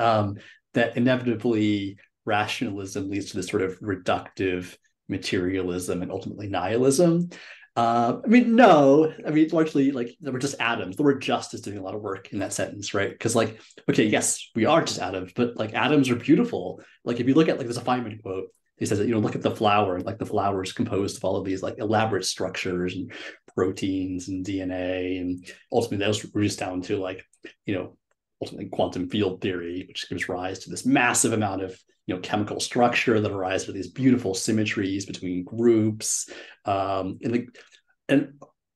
That inevitably rationalism leads to this sort of reductive materialism and ultimately nihilism. I mean, largely, like, we're just atoms. The word just is doing a lot of work in that sentence, right? Because, like, okay, yes, we are just atoms, but like atoms are beautiful. Like, if you look at, like, there's a Feynman quote. He says that, you know, look at the flower, and like the flower is composed of all of these like elaborate structures and proteins and DNA, and ultimately those reduce down to, like, you know, ultimately quantum field theory, which gives rise to this massive amount of, you know, chemical structure that arises with these beautiful symmetries between groups. And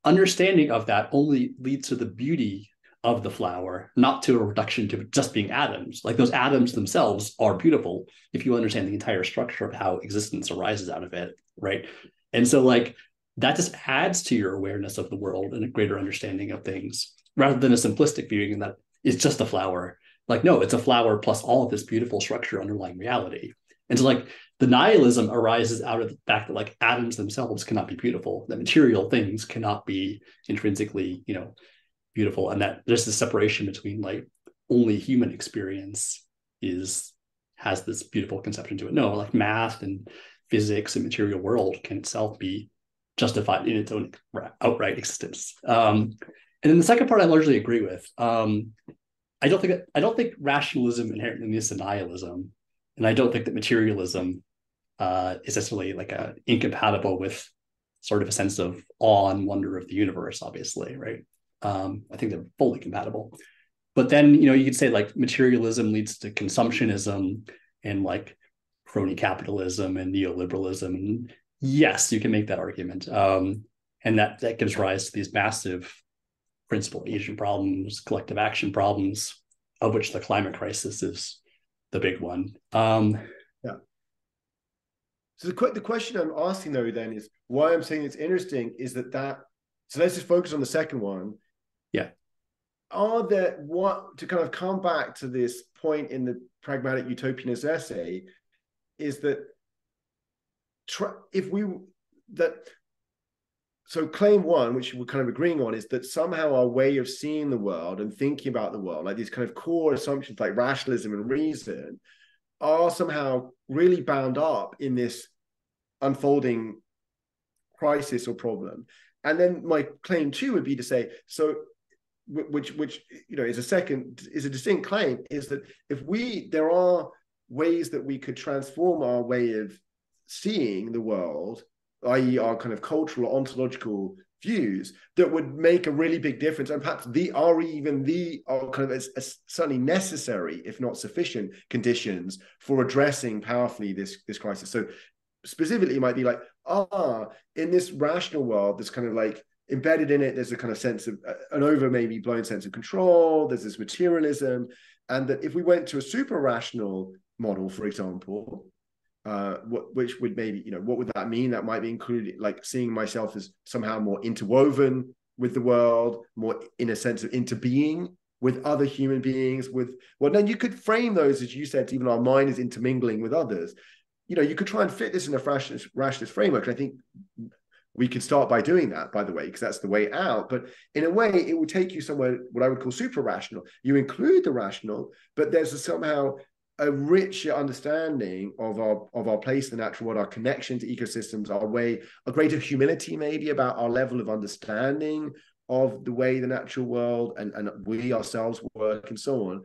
understanding of that only leads to the beauty of the flower, not to a reduction to just being atoms. Like, those atoms themselves are beautiful if you understand the entire structure of how existence arises out of it, right? And so, like, that just adds to your awareness of the world and a greater understanding of things, rather than a simplistic viewing in that it's just a flower. Like, no, it's a flower plus all of this beautiful structure underlying reality. And so, like, the nihilism arises out of the fact that, like, atoms themselves cannot be beautiful, that material things cannot be intrinsically, you know, beautiful, and that there's this separation between, like, only human experience has this beautiful conception to it. No, like, math and physics and material world can itself be justified in its own outright existence. And then the second part I largely agree with. I don't think rationalism inherently leads to nihilism, and I don't think that materialism is necessarily like incompatible with sort of a sense of awe and wonder of the universe, obviously, right? I think they're fully compatible. But then, you know, you could say, like, materialism leads to consumptionism and, like, crony capitalism and neoliberalism. And yes, you can make that argument. And that gives rise to these massive principal agent problems, collective action problems, of which the climate crisis is the big one. So the question I'm asking, though, then, is why I'm saying it's interesting is that so let's just focus on the second one. Yeah. To kind of come back to this point in the pragmatic utopianist essay, is that so claim one, which we're kind of agreeing on, is that somehow our way of seeing the world and thinking about the world, like these kind of core assumptions like rationalism and reason, are somehow really bound up in this unfolding crisis or problem. And then my claim two would be to say, so, which you know, is a distinct claim, is that there are ways that we could transform our way of seeing the world, i.e. our kind of cultural ontological views, that would make a really big difference, and perhaps are kind of certainly necessary, if not sufficient, conditions for addressing powerfully this crisis. So specifically, it might be like, in this rational world, this kind of like embedded in it, there's a kind of sense of an over maybe blown sense of control. There's this materialism. And that if we went to a super rational model, for example, which would maybe, you know, what would that mean? That might be included, like seeing myself as somehow more interwoven with the world, more in a sense of interbeing with other human beings, with, well, then you could frame those, as you said, even our mind is intermingling with others. You know, you could try and fit this in a rationalist framework. And I think we can start by doing that, by the way, because that's the way out. But in a way, it will take you somewhere, what I would call supra-rational. You include the rational, but there's somehow a richer understanding of our place in the natural world, our connection to ecosystems, our way, a greater humility maybe about our level of understanding of the way the natural world and we ourselves work and so on.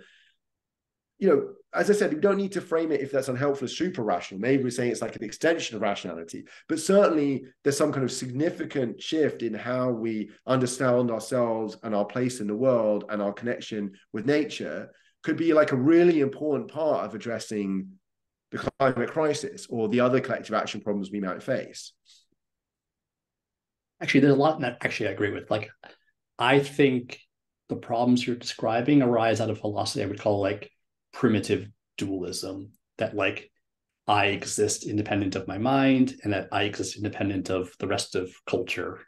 You know, as I said, we don't need to frame it if that's unhelpful as super rational. Maybe we're saying it's like an extension of rationality, but certainly there's some kind of significant shift in how we understand ourselves and our place in the world and our connection with nature could be like a really important part of addressing the climate crisis or the other collective action problems we might face. Actually, there's a lot that actually I agree with. Like, I think the problems you're describing arise out of philosophy I would call like primitive dualism, that like I exist independent of my mind and that I exist independent of the rest of culture.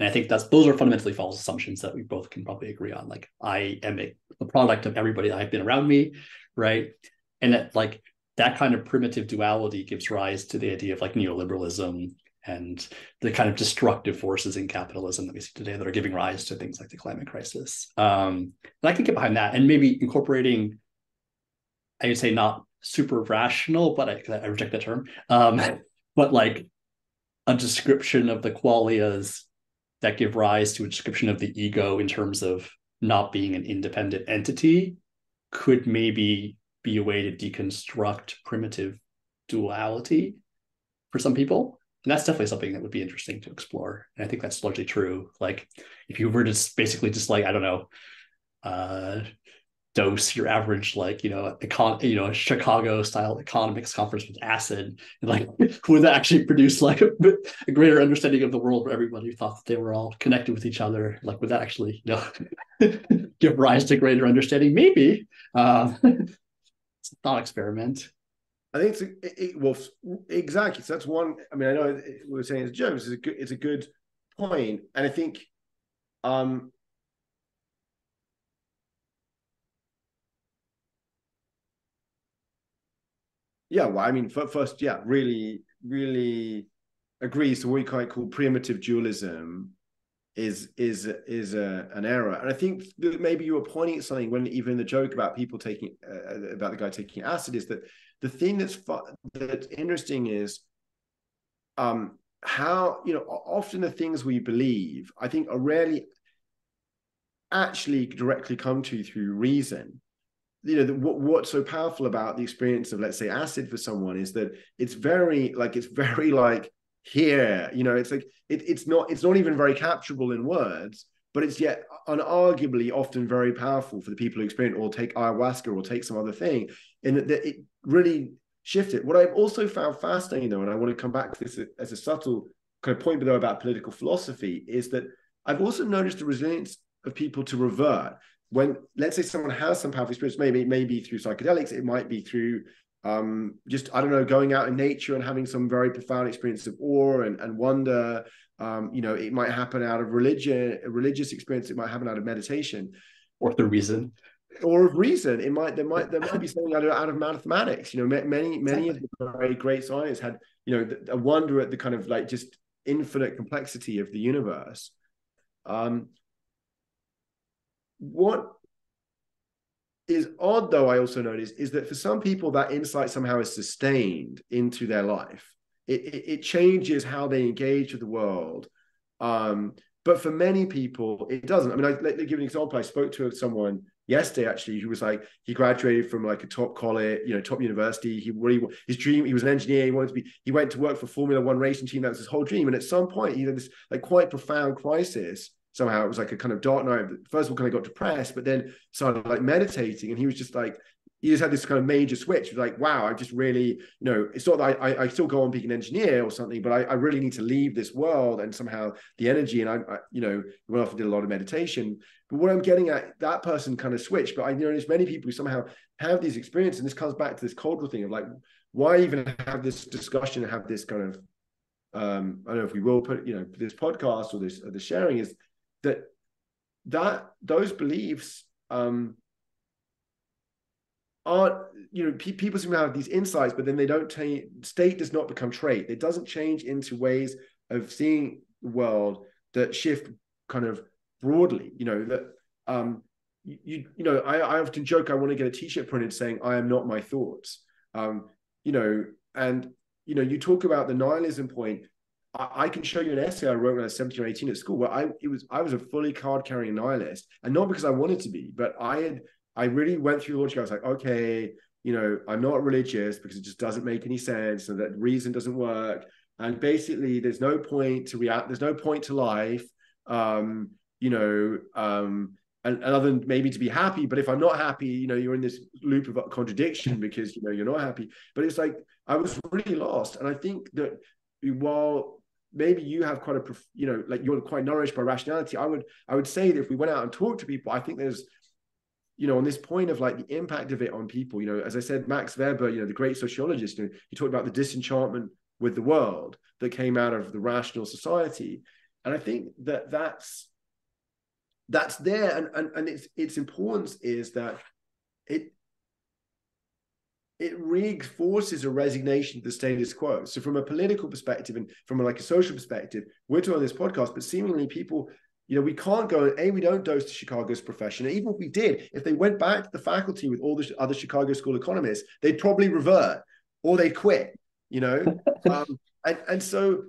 And I think that's, those are fundamentally false assumptions that we both can probably agree on. Like I am a product of everybody that I've been around me, right? And that like that kind of primitive duality gives rise to the idea of like neoliberalism and the kind of destructive forces in capitalism that we see today that are giving rise to things like the climate crisis. And I can get behind that and maybe incorporating, I would say not super rational, but I reject that term, but like a description of the qualias that give rise to a description of the ego in terms of not being an independent entity could maybe be a way to deconstruct primitive duality for some people. And that's definitely something that would be interesting to explore. And I think that's largely true. Like if you were just basically just like, I don't know, dose your average, like, you know, a Chicago style economics conference with acid, and like would that actually produce like a greater understanding of the world for everyone who thought that they were all connected with each other? Like would that actually, you know, give rise to greater understanding? Maybe. It's a thought experiment. I think well, exactly. So that's one. I mean, I know we were saying it's a joke. It's a good point, and I think, yeah. Well, I mean, first, yeah, really, really agree. So what we kind of call primitive dualism is an error, and I think that maybe you were pointing at something when even the joke about people taking about the guy taking acid is that. The thing that's interesting is how, you know, often the things we believe, I think, are rarely actually directly come to you through reason. You know, what's so powerful about the experience of, let's say, acid for someone is that it's very like here, you know, it's like it's not even very capturable in words. But it's yet unarguably often very powerful for the people who experience or take ayahuasca or take some other thing, and that it really shifted. What I've also found fascinating, though, and I want to come back to this as a subtle kind of point, though, about political philosophy, is that I've also noticed the resilience of people to revert. When, let's say, someone has some powerful experience, maybe through psychedelics, it might be through just, I don't know, going out in nature and having some very profound experience of awe and wonder. You know, it might happen out of religion, a religious experience. It might happen out of meditation, or of reason. It might there might be something out of mathematics. You know, many of the very great scientists had, you know, a wonder at the kind of like just infinite complexity of the universe. What is odd, though, I also noticed, is that for some people that insight somehow is sustained into their life. It changes how they engage with the world. But for many people, it doesn't. I mean, let me give an example. I spoke to someone yesterday, actually, who was like, he graduated from like a top college, you know, top university. His dream, he was an engineer. He went to work for Formula One racing team. That was his whole dream. And at some point, he had this like quite profound crisis. Somehow it was like a kind of dark night. First of all, kind of got depressed, but then started like meditating. And he was just like, you just had this kind of major switch. Like, wow, I just really, you know, it's not that I still go on being an engineer or something, but I really need to leave this world. And somehow the energy, and I you know, went off and did a lot of meditation. But what I'm getting at, that person kind of switched. But I notice many people who somehow have these experiences, and this comes back to this cultural thing of like, why even have this discussion, have this kind of, I don't know if we will put, you know, this podcast or this the sharing is that those beliefs aren't, you know, people seem to have these insights, but then they don't state does not become trait. It doesn't change into ways of seeing the world that shift kind of broadly, you know, that you know, I often joke I want to get a t-shirt printed saying I am not my thoughts, you know. And you know, you talk about the nihilism point. I can show you an essay I wrote when I was 17 or 18 at school where I was a fully card-carrying nihilist, and not because I wanted to be, but I really went through logic. I was like, okay, you know, I'm not religious because it just doesn't make any sense, and that reason doesn't work. And basically, there's no point to react. There's no point to life, you know, and other than maybe to be happy. But if I'm not happy, you know, you're in this loop of contradiction because, you know, you're not happy. But it's like, I was really lost. And I think that while maybe you have quite a, you know, like you're quite nourished by rationality, I would say that if we went out and talked to people, I think there's, you know, on this point of like the impact of it on people, you know, as I said, Max Weber, you know, the great sociologist, you know, he talked about the disenchantment with the world that came out of the rational society. And I think that that's there. And its importance is that it reinforces a resignation to the status quo. So from a political perspective and from like a social perspective, we're talking on this podcast, but seemingly people, you know, we can't go, A, we don't dose to Chicago's profession. And even if we did, if they went back to the faculty with all the other Chicago school economists, they'd probably revert or they'd quit, you know? And so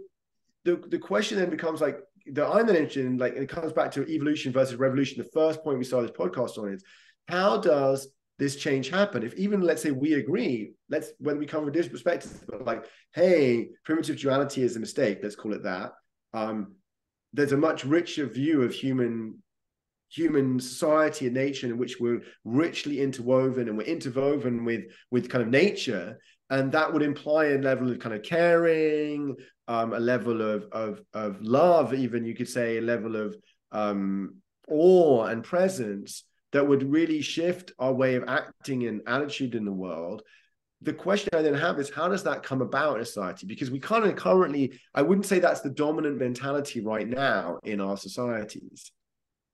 the question then becomes like, that I'm then interested in, like, and it comes back to evolution versus revolution. The first point we started this podcast on is, how does this change happen? If even, let's say, we agree, whether we come from different perspectives, but like, hey, primitive duality is a mistake, let's call it that. There's a much richer view of human society and nature in which we're richly interwoven, and we're interwoven with kind of nature. And that would imply a level of kind of caring, a level of love, even you could say, a level of awe and presence, that would really shift our way of acting and attitude in the world. The question I then have is, how does that come about in society? Because we kind of currently, I wouldn't say that's the dominant mentality right now in our societies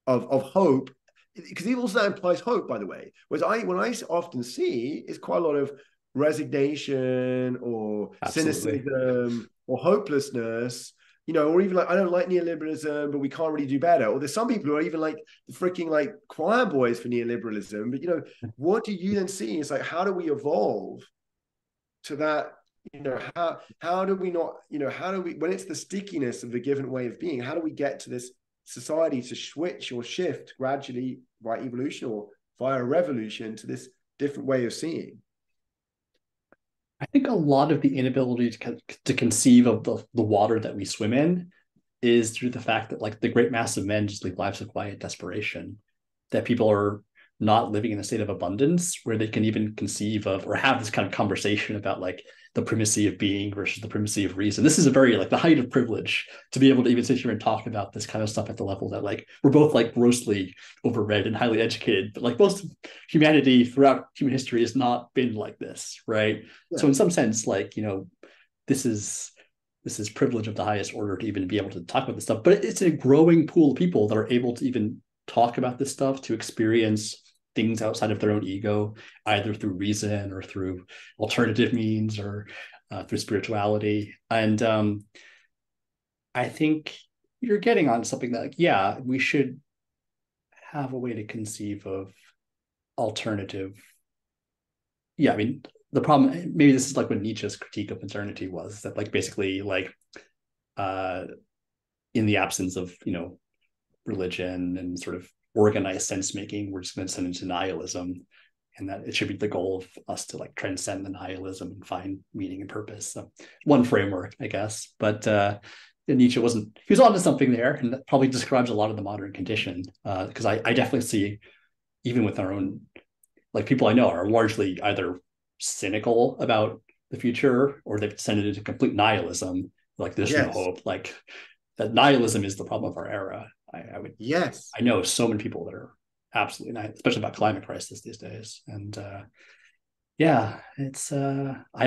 of hope, because even also that implies hope, by the way. Whereas what I often see is quite a lot of resignation or cynicism or hopelessness, you know, or even like, I don't like neoliberalism, but we can't really do better. Or there's some people who are even like freaking like choir boys for neoliberalism. But, you know, what do you then see? It's like, how do we evolve to that? You know, how do we not, you know, how do we, when it's the stickiness of the given way of being, how do we get to this society to switch or shift gradually by evolution or via revolution to this different way of seeing? I think a lot of the inability to conceive of the water that we swim in is through the fact that, like, the great mass of men just lead lives of quiet desperation, that people are not living in a state of abundance where they can even conceive of or have this kind of conversation about, like, the primacy of being versus the primacy of reason. This is a very, like, the height of privilege to be able to even sit here and talk about this kind of stuff at the level that, like, we're both, like, grossly overread and highly educated, but, like, most of humanity throughout human history has not been like this, right? Yeah. So in some sense, like, you know, this is privilege of the highest order to even be able to talk about this stuff, but it's a growing pool of people that are able to even talk about this stuff, to experience things outside of their own ego, either through reason or through alternative means or through spirituality. And I think you're getting on something that, like, yeah, we should have a way to conceive of alternative. Yeah, I mean, the problem, maybe this is like what Nietzsche's critique of modernity was, that, like, basically, like, in the absence of, you know, religion and sort of organized sense making, we're just going to send into nihilism, and that it should be the goal of us to, like, transcend the nihilism and find meaning and purpose. So one framework, I guess, but Nietzsche wasn't, he was onto something there, and that probably describes a lot of the modern condition, because I definitely see, even with our own, like people I know are largely either cynical about the future or they've descended into complete nihilism, like there's yes. no hope, like that nihilism is the problem of our era. I would yes I know so many people that are absolutely nihil, especially about climate crisis these days. And yeah, it's I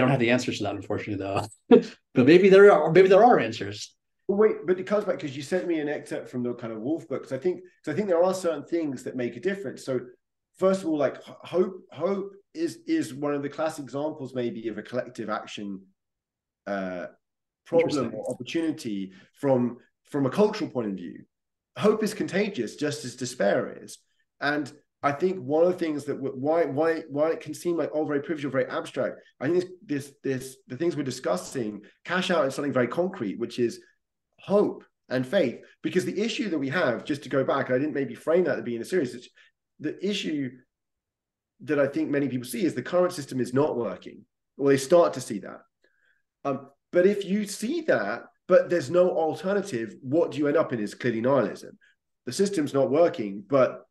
don't have the answers to that, unfortunately, though. But maybe there are answers. Wait, but it comes back because you sent me an excerpt from the kind of Wolf books. I think there are certain things that make a difference. So first of all, like hope is one of the classic examples maybe of a collective action problem or opportunity from a cultural point of view. Hope is contagious just as despair is. And I think one of the things that why it can seem like all very privileged or very abstract, I think the things we're discussing cash out in something very concrete, which is hope and faith. Because the issue that we have, just to go back, I didn't maybe frame that at the beginning of the series, the issue that I think many people see is the current system is not working, or they start to see that. But if you see that, but there's no alternative, what do you end up in is clearly nihilism. The system's not working, but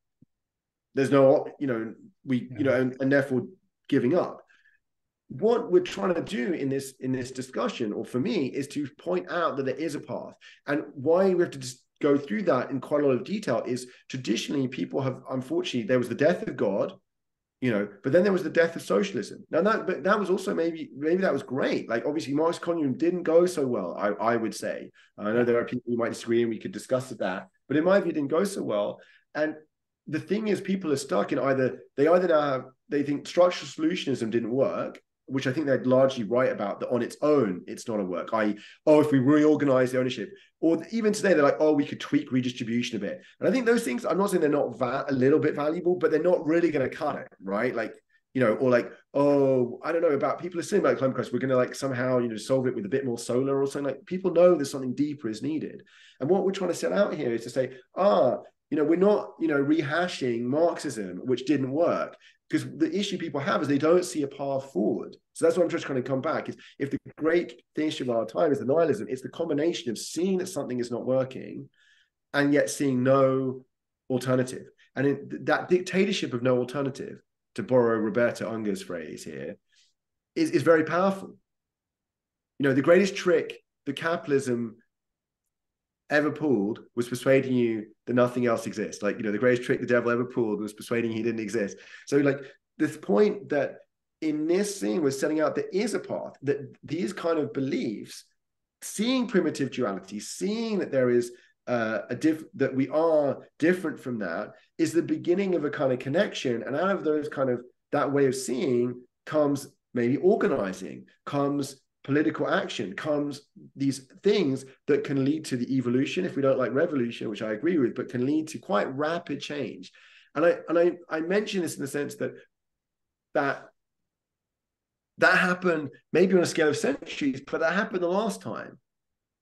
there's no, and therefore giving up. What we're trying to do in this discussion, or for me, is to point out that there is a path. And why we have to just go through that in quite a lot of detail is traditionally people have, unfortunately, there was the death of God, but then there was the death of socialism. Now that was also maybe that was great. Like obviously Marx communism didn't go so well, I would say. I know there are people who might disagree and we could discuss that, but in my view, it didn't go so well. And the thing is, people are stuck in they think structural solutionism didn't work, which I think they're largely right about, that on its own, it's not a work, i.e., if we reorganize the ownership, or even today, they're like, we could tweak redistribution a bit. And I think those things, I'm not saying they're not a little bit valuable, but they're not really going to cut it, right? Like, or like, I don't know about people are saying about climate crisis, we're going to like somehow, solve it with a bit more solar or something. Like people know there's something deeper is needed. And what we're trying to set out here is to say, we're not, rehashing Marxism, which didn't work. Because the issue people have is they don't see a path forward. So that's what I'm just trying to come back is if the great issue of our time is the nihilism, it's the combination of seeing that something is not working and yet seeing no alternative. And that dictatorship of no alternative, to borrow Roberta Unger's phrase here, is very powerful. The greatest trick that capitalism ever pulled was persuading you that nothing else exists. Like, the greatest trick the devil ever pulled was persuading he didn't exist. So like this point that in this scene was setting out there is a path, that these kind of beliefs, seeing primitive duality, seeing that there is that we are different from that, is the beginning of a kind of connection. And out of those kind of, that way of seeing comes maybe organizing, comes political action, comes these things that can lead to the evolution, if we don't like revolution, which I agree with, but can lead to quite rapid change. And I mention this in the sense that happened maybe on a scale of centuries, but that happened the last time.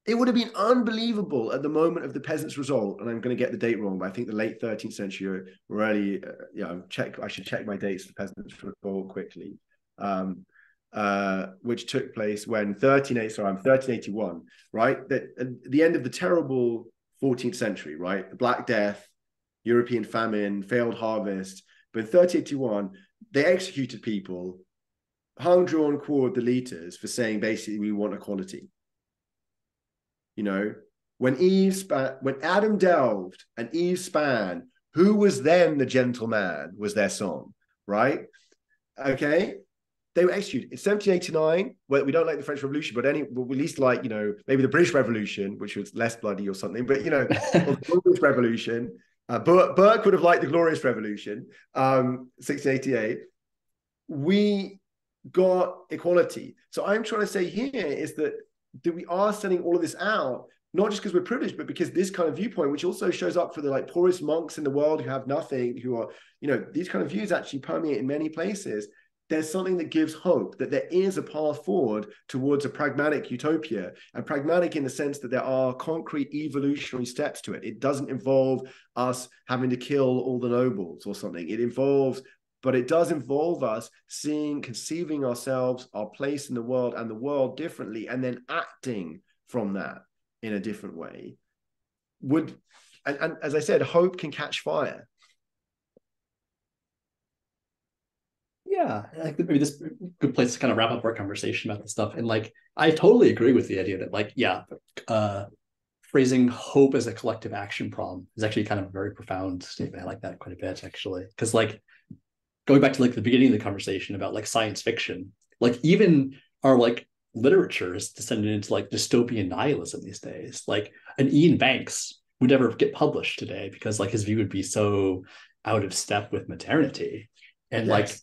It would have been unbelievable at the moment of the Peasants' Revolt, and I'm going to get the date wrong, but I think the late 13th century, or early, I should check my dates for the Peasants' Revolt quickly. Which took place when 1381, right? That at the end of the terrible 14th century, right? The Black Death, European famine, failed harvest. But in 1381, they executed people, hung, drawn, quartered the leaders for saying basically we want equality. When Adam delved and Eve span, who was then the gentleman was their song, right? Okay. They were executed in 1789. Well, we don't like the French Revolution, but at least like, maybe the British Revolution, which was less bloody or something, but, or the Glorious Revolution. Burke would have liked the Glorious Revolution, 1688. We got equality. So I'm trying to say here is that we are setting all of this out, not just because we're privileged, but because this kind of viewpoint, which also shows up for the like poorest monks in the world who have nothing, who are, these kind of views actually permeate in many places. There's something that gives hope that there is a path forward towards a pragmatic utopia, and pragmatic in the sense that there are concrete evolutionary steps to it. It doesn't involve us having to kill all the nobles or something. But it does involve us seeing, conceiving ourselves, our place in the world and the world differently, and then acting from that in a different way. And as I said, hope can catch fire. Yeah, I think maybe this is a good place to kind of wrap up our conversation about this stuff. And like, I totally agree with the idea that like, yeah, phrasing hope as a collective action problem is actually kind of a very profound statement. I like that quite a bit, actually, because like going back to like the beginning of the conversation about like science fiction, like even our like literature is descended into like dystopian nihilism these days. Like an Ian Banks would never get published today because like his view would be so out of step with modernity. And yes, like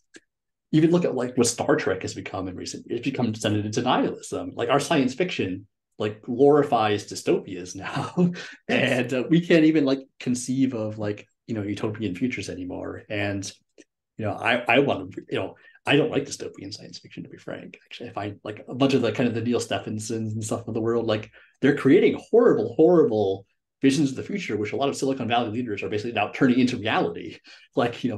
even look at like what Star Trek has become in recent years. It's become descended into nihilism. Like our science fiction like glorifies dystopias now. And we can't even like conceive of like, you know, utopian futures anymore. And, you know, I want to, you know, I don't like dystopian science fiction, to be frank. Actually, I find like a bunch of the kind of the Neil Stephensons and stuff of the world, like they're creating horrible, horrible visions of the future, which a lot of Silicon Valley leaders are basically now turning into reality. Like, you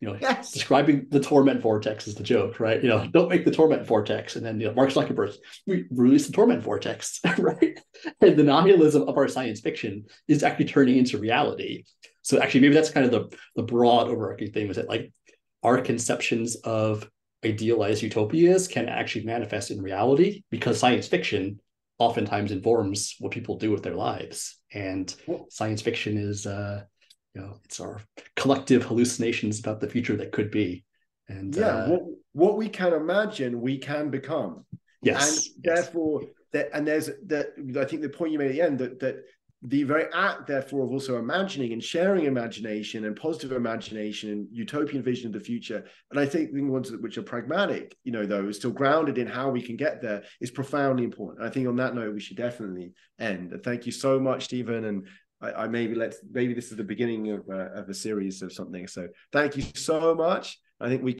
know, yes, describing the torment vortex is the joke, right? You know, don't make the torment vortex. And then, you know, Mark Zuckerberg, we release the torment vortex, right? And the nihilism of our science fiction is actually turning into reality. So actually, maybe that's kind of the broad overarching thing, was that like our conceptions of idealized utopias can actually manifest in reality because science fiction oftentimes informs what people do with their lives. And science fiction is, you know, it's our collective hallucinations about the future that could be. And yeah, what we can imagine, we can become. Yes. And therefore, I think the point you made at the end, that the very act, therefore, of also imagining and sharing imagination and positive imagination and utopian vision of the future, and I think the ones which are pragmatic, you know, though, is still grounded in how we can get there, is profoundly important. And I think on that note, we should definitely end. And thank you so much, Stephen. And I maybe this is the beginning of a series of something. So thank you so much. I think we